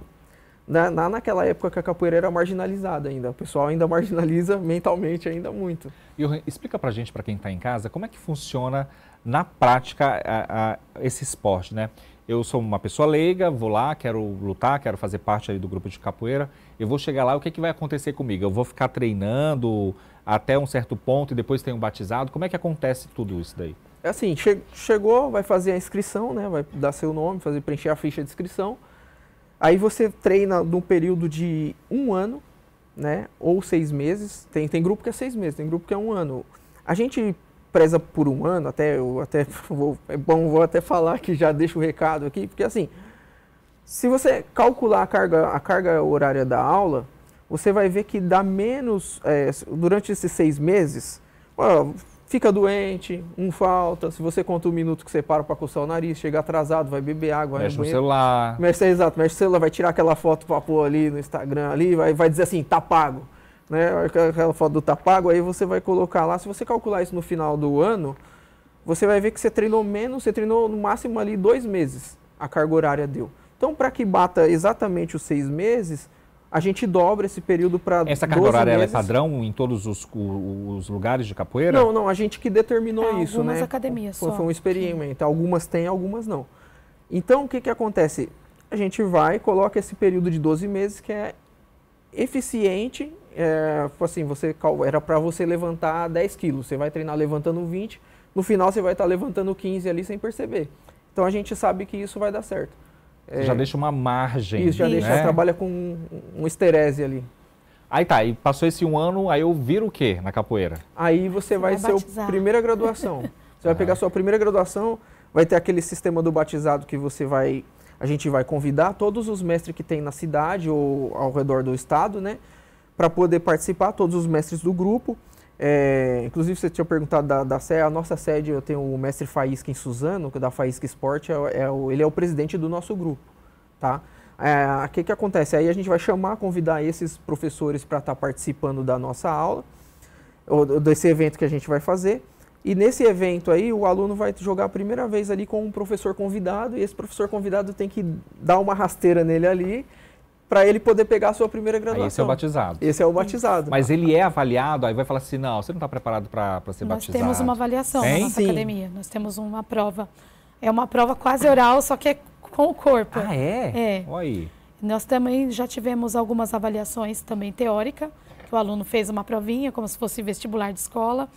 na, na, naquela época que a capoeira era marginalizada ainda, o pessoal ainda marginaliza mentalmente ainda muito. E explica pra gente, pra quem tá em casa, como é que funciona na prática a, a, esse esporte, né? Eu sou uma pessoa leiga, vou lá, quero lutar, quero fazer parte ali do grupo de capoeira, eu vou chegar lá, o que, que vai acontecer comigo? Eu vou ficar treinando até um certo ponto e depois tem um batizado? Como é que acontece tudo isso daí? É assim, che chegou, vai fazer a inscrição, né? Vai dar seu nome, fazer preencher a ficha de inscrição. Aí você treina num período de um ano, né? Ou seis meses. Tem, tem grupo que é seis meses, tem grupo que é um ano. A gente preza por um ano, até eu até vou, é bom, vou até falar que já deixo o recado aqui, porque assim, se você calcular a carga, a carga horária da aula, você vai ver que dá menos, é, durante esses seis meses, ó, fica doente, um falta, se você conta um minuto que você para para coçar o nariz, chega atrasado, vai beber água, mexe no celular. Mexe, exato, mexe no celular, vai tirar aquela foto para pôr ali no Instagram, ali, vai, vai dizer assim, tá pago, né? Aquela foto do tá pago, aí você vai colocar lá, se você calcular isso no final do ano, você vai ver que você treinou menos, você treinou no máximo ali dois meses, a carga horária deu. Então, para que bata exatamente os seis meses, a gente dobra esse período para doze meses. Essa carga horária é padrão em todos os, os lugares de capoeira? Não, não, a gente que determinou é, isso, né? Algumas academias só. Foi um experimento, algumas tem, algumas não. Então, o que que acontece? A gente vai, coloca esse período de doze meses que é eficiente, é, assim, você, era para você levantar dez quilos, você vai treinar levantando vinte, no final você vai estar levantando quinze ali sem perceber. Então, a gente sabe que isso vai dar certo. Você é, já deixa uma margem. Isso, já né? deixa, trabalha com um, um esterese ali. Aí tá, e passou esse um ano, aí eu viro o quê na capoeira? Aí você, você vai, vai ser batizar. a primeira graduação. Você vai pegar a sua primeira graduação, vai ter aquele sistema do batizado que você vai... A gente vai convidar todos os mestres que tem na cidade ou ao redor do estado, né? Para poder participar, todos os mestres do grupo. É, inclusive, você tinha perguntado da, da sede, a nossa sede, eu tenho o mestre Faísca em Suzano, da Faísca Esporte, é, é o, ele é o presidente do nosso grupo, tá? É, que que acontece? Aí a gente vai chamar, convidar esses professores para estar tá participando da nossa aula, ou, desse evento que a gente vai fazer, e nesse evento aí o aluno vai jogar a primeira vez ali com um professor convidado, e esse professor convidado tem que dar uma rasteira nele ali, para ele poder pegar a sua primeira graduação. Aí esse é o batizado. Esse é o batizado. Mas ele é avaliado, aí vai falar assim, não, você não está preparado para ser Nós batizado. Nós temos uma avaliação hein? na nossa Sim. academia. Nós temos uma prova. É uma prova quase oral, só que é com o corpo. Ah, é? É. Olha aí. Nós também já tivemos algumas avaliações também teórica, que o aluno fez uma provinha, como se fosse vestibular de escola,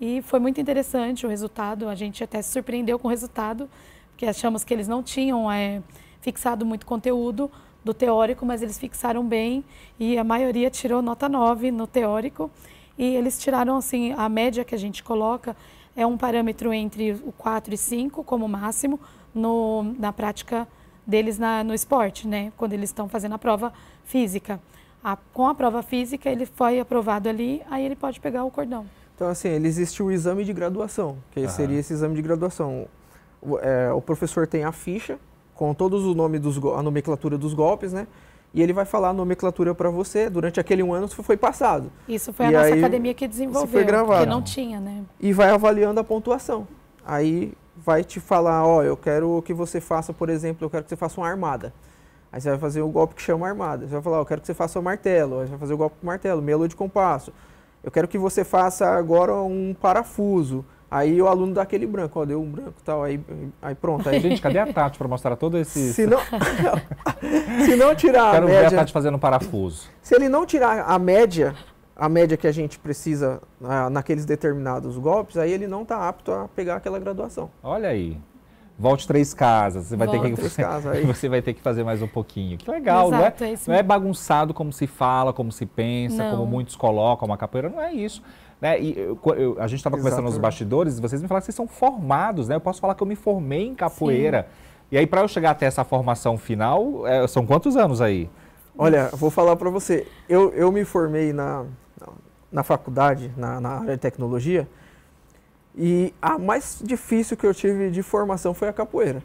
e foi muito interessante o resultado. A gente até se surpreendeu com o resultado, porque achamos que eles não tinham é, fixado muito conteúdo, do teórico, mas eles fixaram bem e a maioria tirou nota nove no teórico e eles tiraram, assim, a média que a gente coloca é um parâmetro entre o quatro e cinco como máximo no, na prática deles na, no esporte, né? Quando eles estão fazendo a prova física. A, com a prova física, ele foi aprovado ali, aí ele pode pegar o cordão. Então, assim, ele existe o exame de graduação, que ah. seria esse exame de graduação. O, é, o professor tem a ficha, com todos os nomes, dos, a nomenclatura dos golpes, né? E ele vai falar a nomenclatura para você. Durante aquele um ano isso foi passado. Isso foi a e nossa aí, academia que desenvolveu, foi gravado. Não tinha, né? E vai avaliando a pontuação. Aí vai te falar, ó, oh, eu quero que você faça, por exemplo, eu quero que você faça uma armada. Aí você vai fazer o golpe que chama armada. Você vai falar, oh, eu quero que você faça o martelo. Aí você vai fazer o golpe com martelo, meia lua de compasso. Eu quero que você faça agora um parafuso. Aí o aluno dá aquele branco, ó, deu um branco e tal, aí, aí pronto. Aí... Gente, cadê a Tati para mostrar todo esse... Se não, se não tirar a Quero média... Quero ver a Tati fazendo um parafuso. Se ele não tirar a média, a média que a gente precisa ah, naqueles determinados golpes, aí ele não está apto a pegar aquela graduação. Olha aí. Volte três casas, você vai, ter que, três casas aí. Você vai ter que fazer mais um pouquinho. Que legal, Exato, não, é, é não é bagunçado como se fala, como se pensa, não. como muitos colocam uma capoeira, não é isso. Né? E eu, eu, a gente estava conversando nos bastidores, vocês me falaram que vocês são formados, né? Eu posso falar que eu me formei em capoeira. Sim. E aí, para eu chegar até essa formação final, é, são quantos anos aí? Olha, vou falar para você. Eu, eu me formei na, na faculdade, na, na área de tecnologia, e a mais difícil que eu tive de formação foi a capoeira.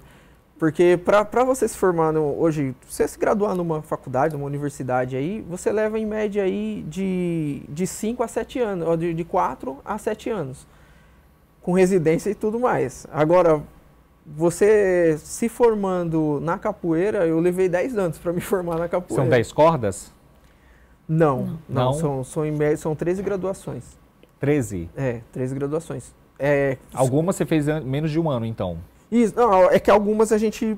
Porque para você se formar no, hoje, você se graduar numa faculdade, numa universidade aí, você leva em média aí de, de cinco a sete anos, ou de, de quatro a sete anos, com residência e tudo mais. Agora, você se formando na capoeira, eu levei dez anos para me formar na capoeira. São dez cordas? Não, não, não, não. São, são, em média, são treze graduações. treze? É, treze graduações. É, algumas você fez menos de um ano, então? Isso, não, é que algumas a gente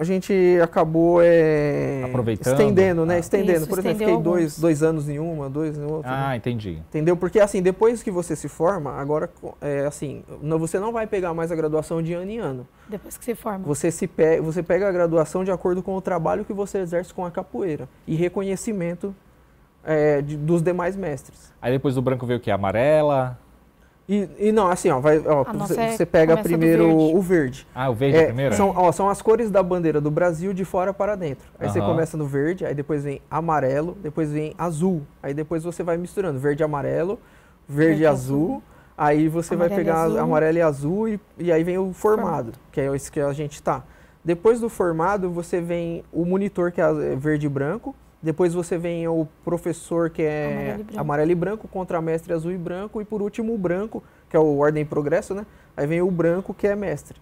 a gente acabou é, aproveitando, estendendo, né? Ah. Estendendo. Isso, por exemplo, fiquei alguns. dois, dois anos em uma, dois em outra. Ah, né? Entendi. Entendeu? Porque assim, depois que você se forma, agora é, assim, não, você não vai pegar mais a graduação de ano em ano. Depois que se forma. Você, se pe você pega a graduação de acordo com o trabalho que você exerce com a capoeira e reconhecimento é, de, dos demais mestres. Aí depois do branco veio o quê? Amarela? E, e não, assim, ó, vai, ó, você, você pega primeiro verde. o verde. Ah, o verde é, é primeiro? São, ó, são as cores da bandeira do Brasil de fora para dentro. Aí uhum. você começa no verde, aí depois vem amarelo, depois vem azul. Aí depois você vai misturando verde e amarelo, verde e azul. azul. Aí você amarelo vai pegar azul. amarelo e azul e, e aí vem o formado, formado, que é esse que a gente tá. Depois do formado, você vem o monitor, que é verde e branco. Depois você vem o professor, que é amarelo e branco, amarelo e branco contramestre azul e branco, e por último o branco, que é o ordem e progresso, né? Aí vem o branco, que é mestre.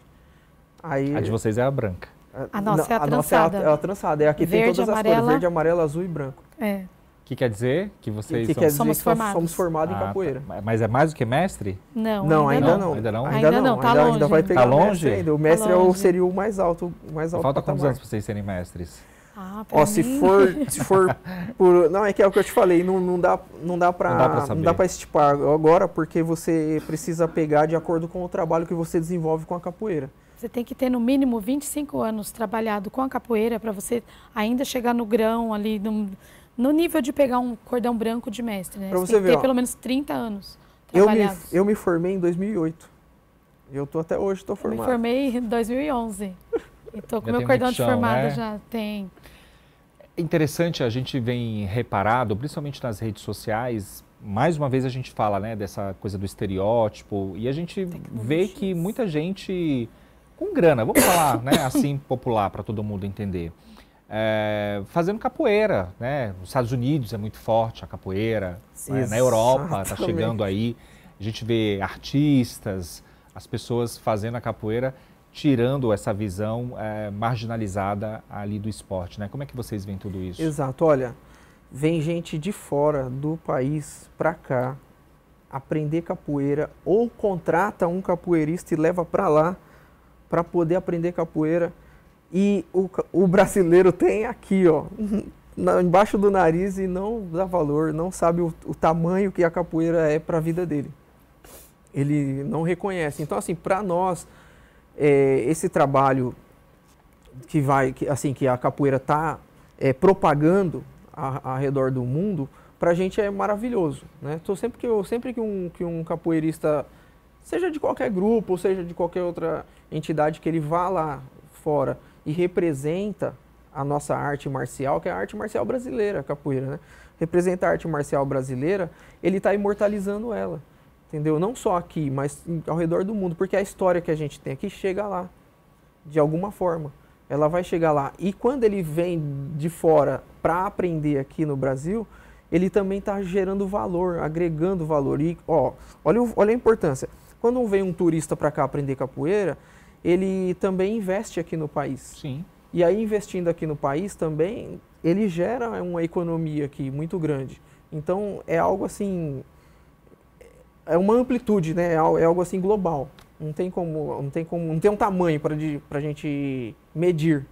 Aí, a de vocês é a branca. A, a nossa é a, a trançada. Nossa é a, é a trançada. É aqui verde, tem todas as amarela, cores, verde, amarelo, azul e branco. É. Que quer dizer que vocês que são... quer dizer somos que formados. Somos formados ah, em capoeira. Tá. Mas é mais do que mestre? Não, não, ainda, ainda, não. não. ainda não. Ainda, ainda não, não. Tá ainda, longe. Ainda vai pegar tá longe? Ainda. O mestre tá longe. seria o mais alto, mais alto. Falta quantos anos para vocês serem mestres? Ah, ó, se for, se for por, não, é que é o que eu te falei, não, não dá, não dá para, não dá para estipar agora, porque você precisa pegar de acordo com o trabalho que você desenvolve com a capoeira. Você tem que ter no mínimo vinte e cinco anos trabalhado com a capoeira para você ainda chegar no grão ali, no, no nível de pegar um cordão branco de mestre, né? Pra você, você tem ver, que ter ó, pelo menos trinta anos trabalhados. Eu me, eu me formei em dois mil e oito. Eu tô até hoje tô formado. Eu me formei em dois mil e onze. Estou com meu cordão de formado, já tem. É interessante, a gente vem reparado, principalmente nas redes sociais, mais uma vez a gente fala, né, dessa coisa do estereótipo, e a gente vê que muita gente com grana, vamos falar, né, assim, popular, para todo mundo entender, é, fazendo capoeira, né, nos Estados Unidos é muito forte a capoeira, né, na Europa está chegando aí, a gente vê artistas, as pessoas fazendo a capoeira, tirando essa visão é, marginalizada ali do esporte, né? Como é que vocês veem tudo isso? Exato, olha, vem gente de fora do país para cá aprender capoeira ou contrata um capoeirista e leva para lá para poder aprender capoeira e o, o brasileiro tem aqui, ó, embaixo do nariz e não dá valor, não sabe o, o tamanho que a capoeira é para a vida dele. Ele não reconhece. Então, assim, para nós... É, esse trabalho que vai, que, assim, que a capoeira está é, propagando ao redor do mundo, para a gente é maravilhoso, né? Então, sempre que eu, sempre que um, que um capoeirista, seja de qualquer grupo, ou seja de qualquer outra entidade, que ele vá lá fora e representa a nossa arte marcial, que é a arte marcial brasileira, a capoeira, né? Representa a arte marcial brasileira, ele está imortalizando ela. Entendeu? Não só aqui, mas ao redor do mundo. Porque a história que a gente tem aqui chega lá, de alguma forma. Ela vai chegar lá. E quando ele vem de fora para aprender aqui no Brasil, ele também está gerando valor, agregando valor. E, ó, olha, o, olha a importância. Quando vem um turista para cá aprender capoeira, ele também investe aqui no país. Sim. E aí, investindo aqui no país também, ele gera uma economia aqui muito grande. Então, é algo assim... É uma amplitude, né? É algo assim global. Não tem como, não tem como, não tem um tamanho para para a gente medir.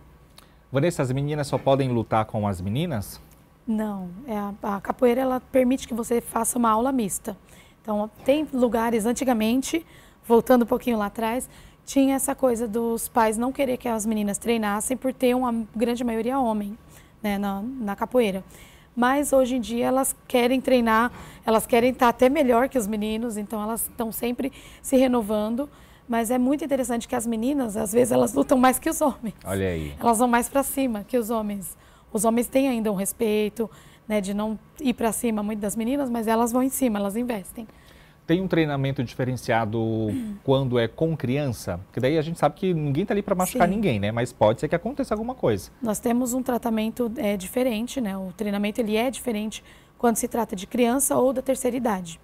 Vanessa, as meninas só podem lutar com as meninas? Não. É a, a capoeira ela permite que você faça uma aula mista. Então tem lugares antigamente, voltando um pouquinho lá atrás, tinha essa coisa dos pais não querer que as meninas treinassem por ter uma grande maioria homem, né? Na, na capoeira. Mas hoje em dia elas querem treinar, elas querem estar até melhor que os meninos, então elas estão sempre se renovando. Mas é muito interessante que as meninas, às vezes, elas lutam mais que os homens. Olha aí. Elas vão mais para cima que os homens. Os homens têm ainda um respeito, né, de não ir para cima muito das meninas, mas elas vão em cima, elas investem. Tem um treinamento diferenciado quando é com criança? Porque daí a gente sabe que ninguém está ali para machucar Sim. ninguém, né? Mas pode ser que aconteça alguma coisa. Nós temos um tratamento é, diferente, né? O treinamento ele é diferente quando se trata de criança ou da terceira idade.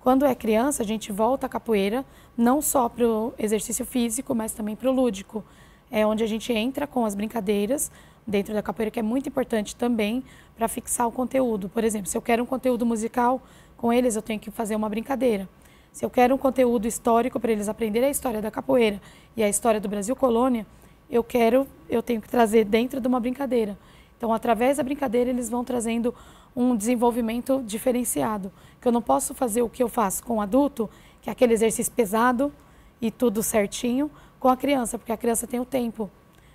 Quando é criança, a gente volta à capoeira, não só para o exercício físico, mas também para o lúdico. É onde a gente entra com as brincadeiras dentro da capoeira, que é muito importante também para fixar o conteúdo. Por exemplo, se eu quero um conteúdo musical... Com eles eu tenho que fazer uma brincadeira. Se eu quero um conteúdo histórico para eles aprenderem a história da capoeira e a história do Brasil Colônia, eu quero, eu tenho que trazer dentro de uma brincadeira. Então, através da brincadeira, eles vão trazendo um desenvolvimento diferenciado. Que eu não posso fazer o que eu faço com o adulto, que é aquele exercício pesado e tudo certinho, com a criança, porque a criança tem o tempo.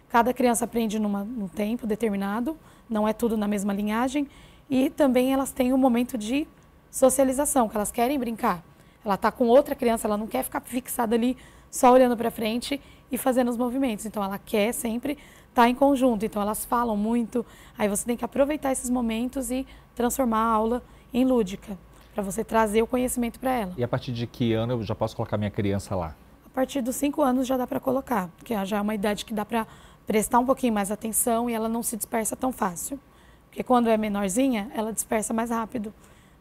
Cada criança aprende numa, num tempo determinado, não é tudo na mesma linhagem. E também elas têm um momento de socialização, que elas querem brincar. Ela está com outra criança, ela não quer ficar fixada ali, só olhando para frente e fazendo os movimentos. Então, ela quer sempre estar em conjunto. Então, elas falam muito. Aí você tem que aproveitar esses momentos e transformar a aula em lúdica, para você trazer o conhecimento para ela. E a partir de que ano eu já posso colocar minha criança lá? A partir dos cinco anos já dá para colocar, porque já é uma idade que dá para prestar um pouquinho mais atenção e ela não se dispersa tão fácil. Porque quando é menorzinha, ela dispersa mais rápido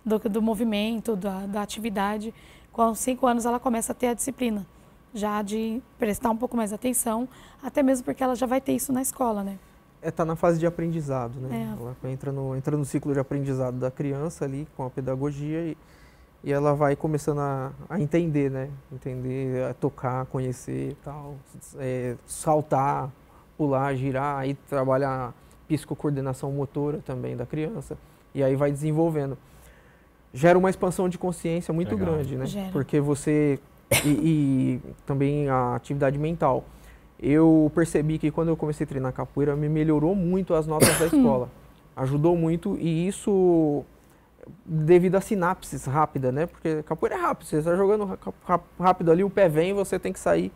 do, do movimento, da, da atividade. Com cinco anos, ela começa a ter a disciplina, já de prestar um pouco mais atenção, até mesmo porque ela já vai ter isso na escola, né? É, tá na fase de aprendizado, né? É. Ela entra no, entra no ciclo de aprendizado da criança ali, com a pedagogia, e, e ela vai começando a, a entender, né? Entender, a tocar, conhecer e tal, é, saltar, pular, girar, aí trabalhar psicocoordenação motora também da criança, e aí vai desenvolvendo. Gera uma expansão de consciência muito Legal. grande, né? Gera. Porque você... E, e também a atividade mental. Eu percebi que quando eu comecei a treinar capoeira, me melhorou muito as notas da escola. Ajudou muito, e isso devido a sinapses rápida, né? Porque capoeira é rápido, você está jogando rápido ali, o pé vem, você tem que sair.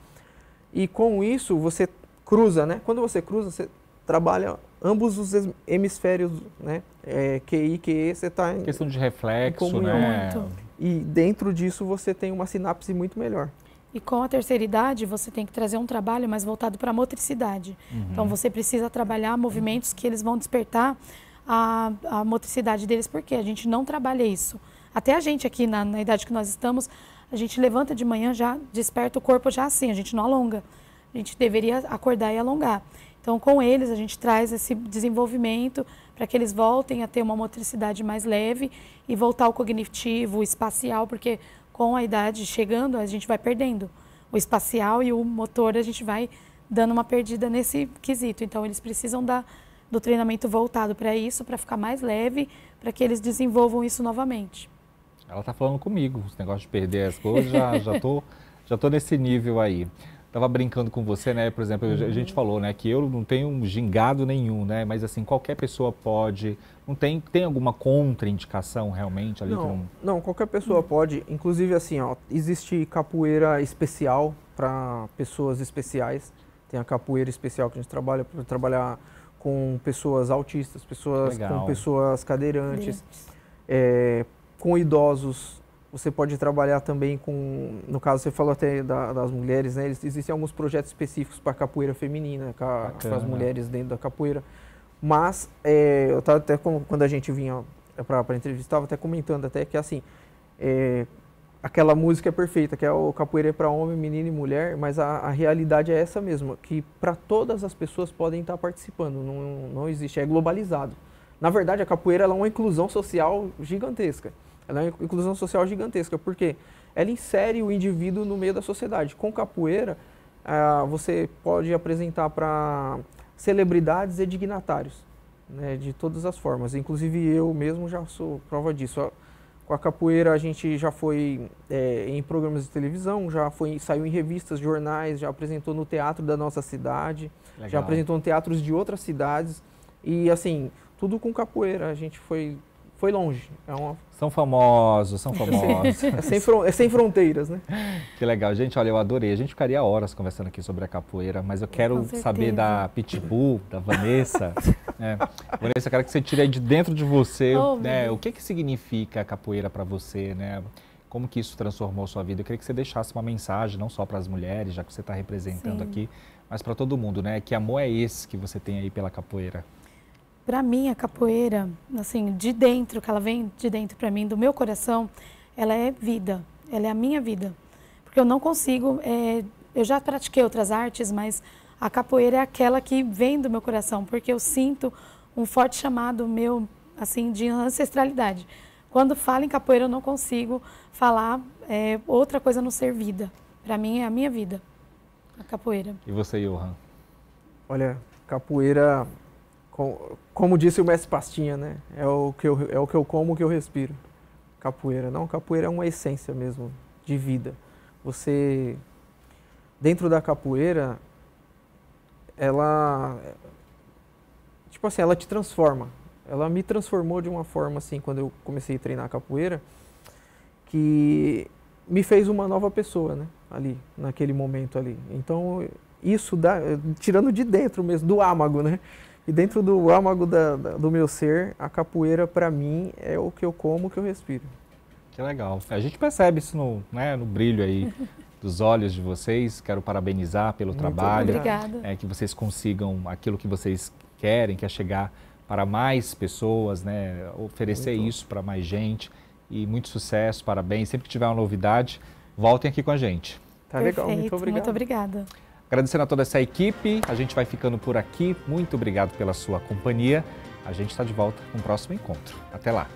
E com isso, você cruza, né? Quando você cruza, você trabalha ambos os hemisférios, né? É, Q I, Q E, você está em... Questão de reflexo, né? Muito. E dentro disso você tem uma sinapse muito melhor. E com a terceira idade você tem que trazer um trabalho mais voltado para a motricidade. Uhum. Então você precisa trabalhar movimentos que eles vão despertar a, a motricidade deles, porque a gente não trabalha isso. Até a gente aqui, na, na idade que nós estamos, a gente levanta de manhã, já desperta o corpo já assim, a gente não alonga. A gente deveria acordar e alongar. Então com eles a gente traz esse desenvolvimento para que eles voltem a ter uma motricidade mais leve e voltar ao cognitivo, o espacial, porque com a idade chegando a gente vai perdendo o espacial e o motor, a gente vai dando uma perdida nesse quesito. Então eles precisam da, do treinamento voltado para isso, para ficar mais leve, para que eles desenvolvam isso novamente. Ela está falando comigo, esse negócio de perder as coisas, já já tô, já tô nesse nível aí. Estava brincando com você, né? Por exemplo, a gente falou, né, que eu não tenho um gingado nenhum, né? Mas assim, qualquer pessoa pode. Não tem, tem alguma contraindicação realmente ali? Não, que não... não, qualquer pessoa pode. Inclusive, assim, ó, existe capoeira especial para pessoas especiais. Tem a capoeira especial que a gente trabalha para trabalhar com pessoas autistas, pessoas Legal. com pessoas cadeirantes, é, com idosos. Você pode trabalhar também com, no caso você falou até da, das mulheres, né? Existem alguns projetos específicos para capoeira feminina, para as mulheres dentro da capoeira. Mas, é, eu tava até quando a gente vinha para entrevistar, estava até comentando até que assim, é, aquela música é perfeita, que é o capoeira é para homem, menino e mulher, mas a, a realidade é essa mesma, que para todas as pessoas podem estar participando, não, não existe, é globalizado. Na verdade, a capoeira ela é uma inclusão social gigantesca. Ela é uma inclusão social gigantesca, porque ela insere o indivíduo no meio da sociedade. Com capoeira, ah, você pode apresentar para celebridades e dignatários, né, de todas as formas. Inclusive eu mesmo já sou prova disso. Com a capoeira a gente já foi é, em programas de televisão, já foi, saiu em revistas, jornais, já apresentou no teatro da nossa cidade, Legal. já apresentou em teatros de outras cidades. E assim, tudo com capoeira. A gente foi... Foi longe. É uma... São famosos, são famosos. É sem, é sem fronteiras, né? Que legal. Gente, olha, eu adorei. A gente ficaria horas conversando aqui sobre a capoeira, mas eu quero saber da Pitbull, da Vanessa. é. Vanessa, eu quero que você tire aí de dentro de você, oh, né, o que que significa a capoeira para você, né? Como que isso transformou a sua vida? Eu queria que você deixasse uma mensagem, não só para as mulheres, já que você está representando Sim. aqui, mas para todo mundo, né? Que amor é esse que você tem aí pela capoeira? Para mim, a capoeira, assim, de dentro, que ela vem de dentro para mim, do meu coração, ela é vida, ela é a minha vida. Porque eu não consigo, é, eu já pratiquei outras artes, mas a capoeira é aquela que vem do meu coração, porque eu sinto um forte chamado meu, assim, de ancestralidade. Quando falo em capoeira, eu não consigo falar é, outra coisa não ser vida. Para mim, é a minha vida, a capoeira. E você, Johan? Olha, capoeira, como disse o Mestre Pastinha, né? É o que eu, é o que eu como, o que eu respiro. Capoeira. Não, capoeira é uma essência mesmo de vida. Você, dentro da capoeira, ela, tipo assim, ela te transforma. Ela me transformou de uma forma, assim, quando eu comecei a treinar capoeira, que me fez uma nova pessoa, né? Ali, naquele momento ali. Então, isso dá, tirando de dentro mesmo, do âmago, né? E dentro do âmago da, da, do meu ser, a capoeira, para mim, é o que eu como, o que eu respiro. Que legal. A gente percebe isso no, né, no brilho aí dos olhos de vocês. Quero parabenizar pelo Muito trabalho. Obrigada. É, que vocês consigam aquilo que vocês querem, que é chegar para mais pessoas, né? Oferecer Muito. Isso para mais gente. E muito sucesso, parabéns. Sempre que tiver uma novidade, voltem aqui com a gente. Tá Perfeito. Legal, muito obrigado. Muito obrigada. Agradecendo a toda essa equipe, a gente vai ficando por aqui. Muito obrigado pela sua companhia. A gente está de volta com o próximo encontro. Até lá.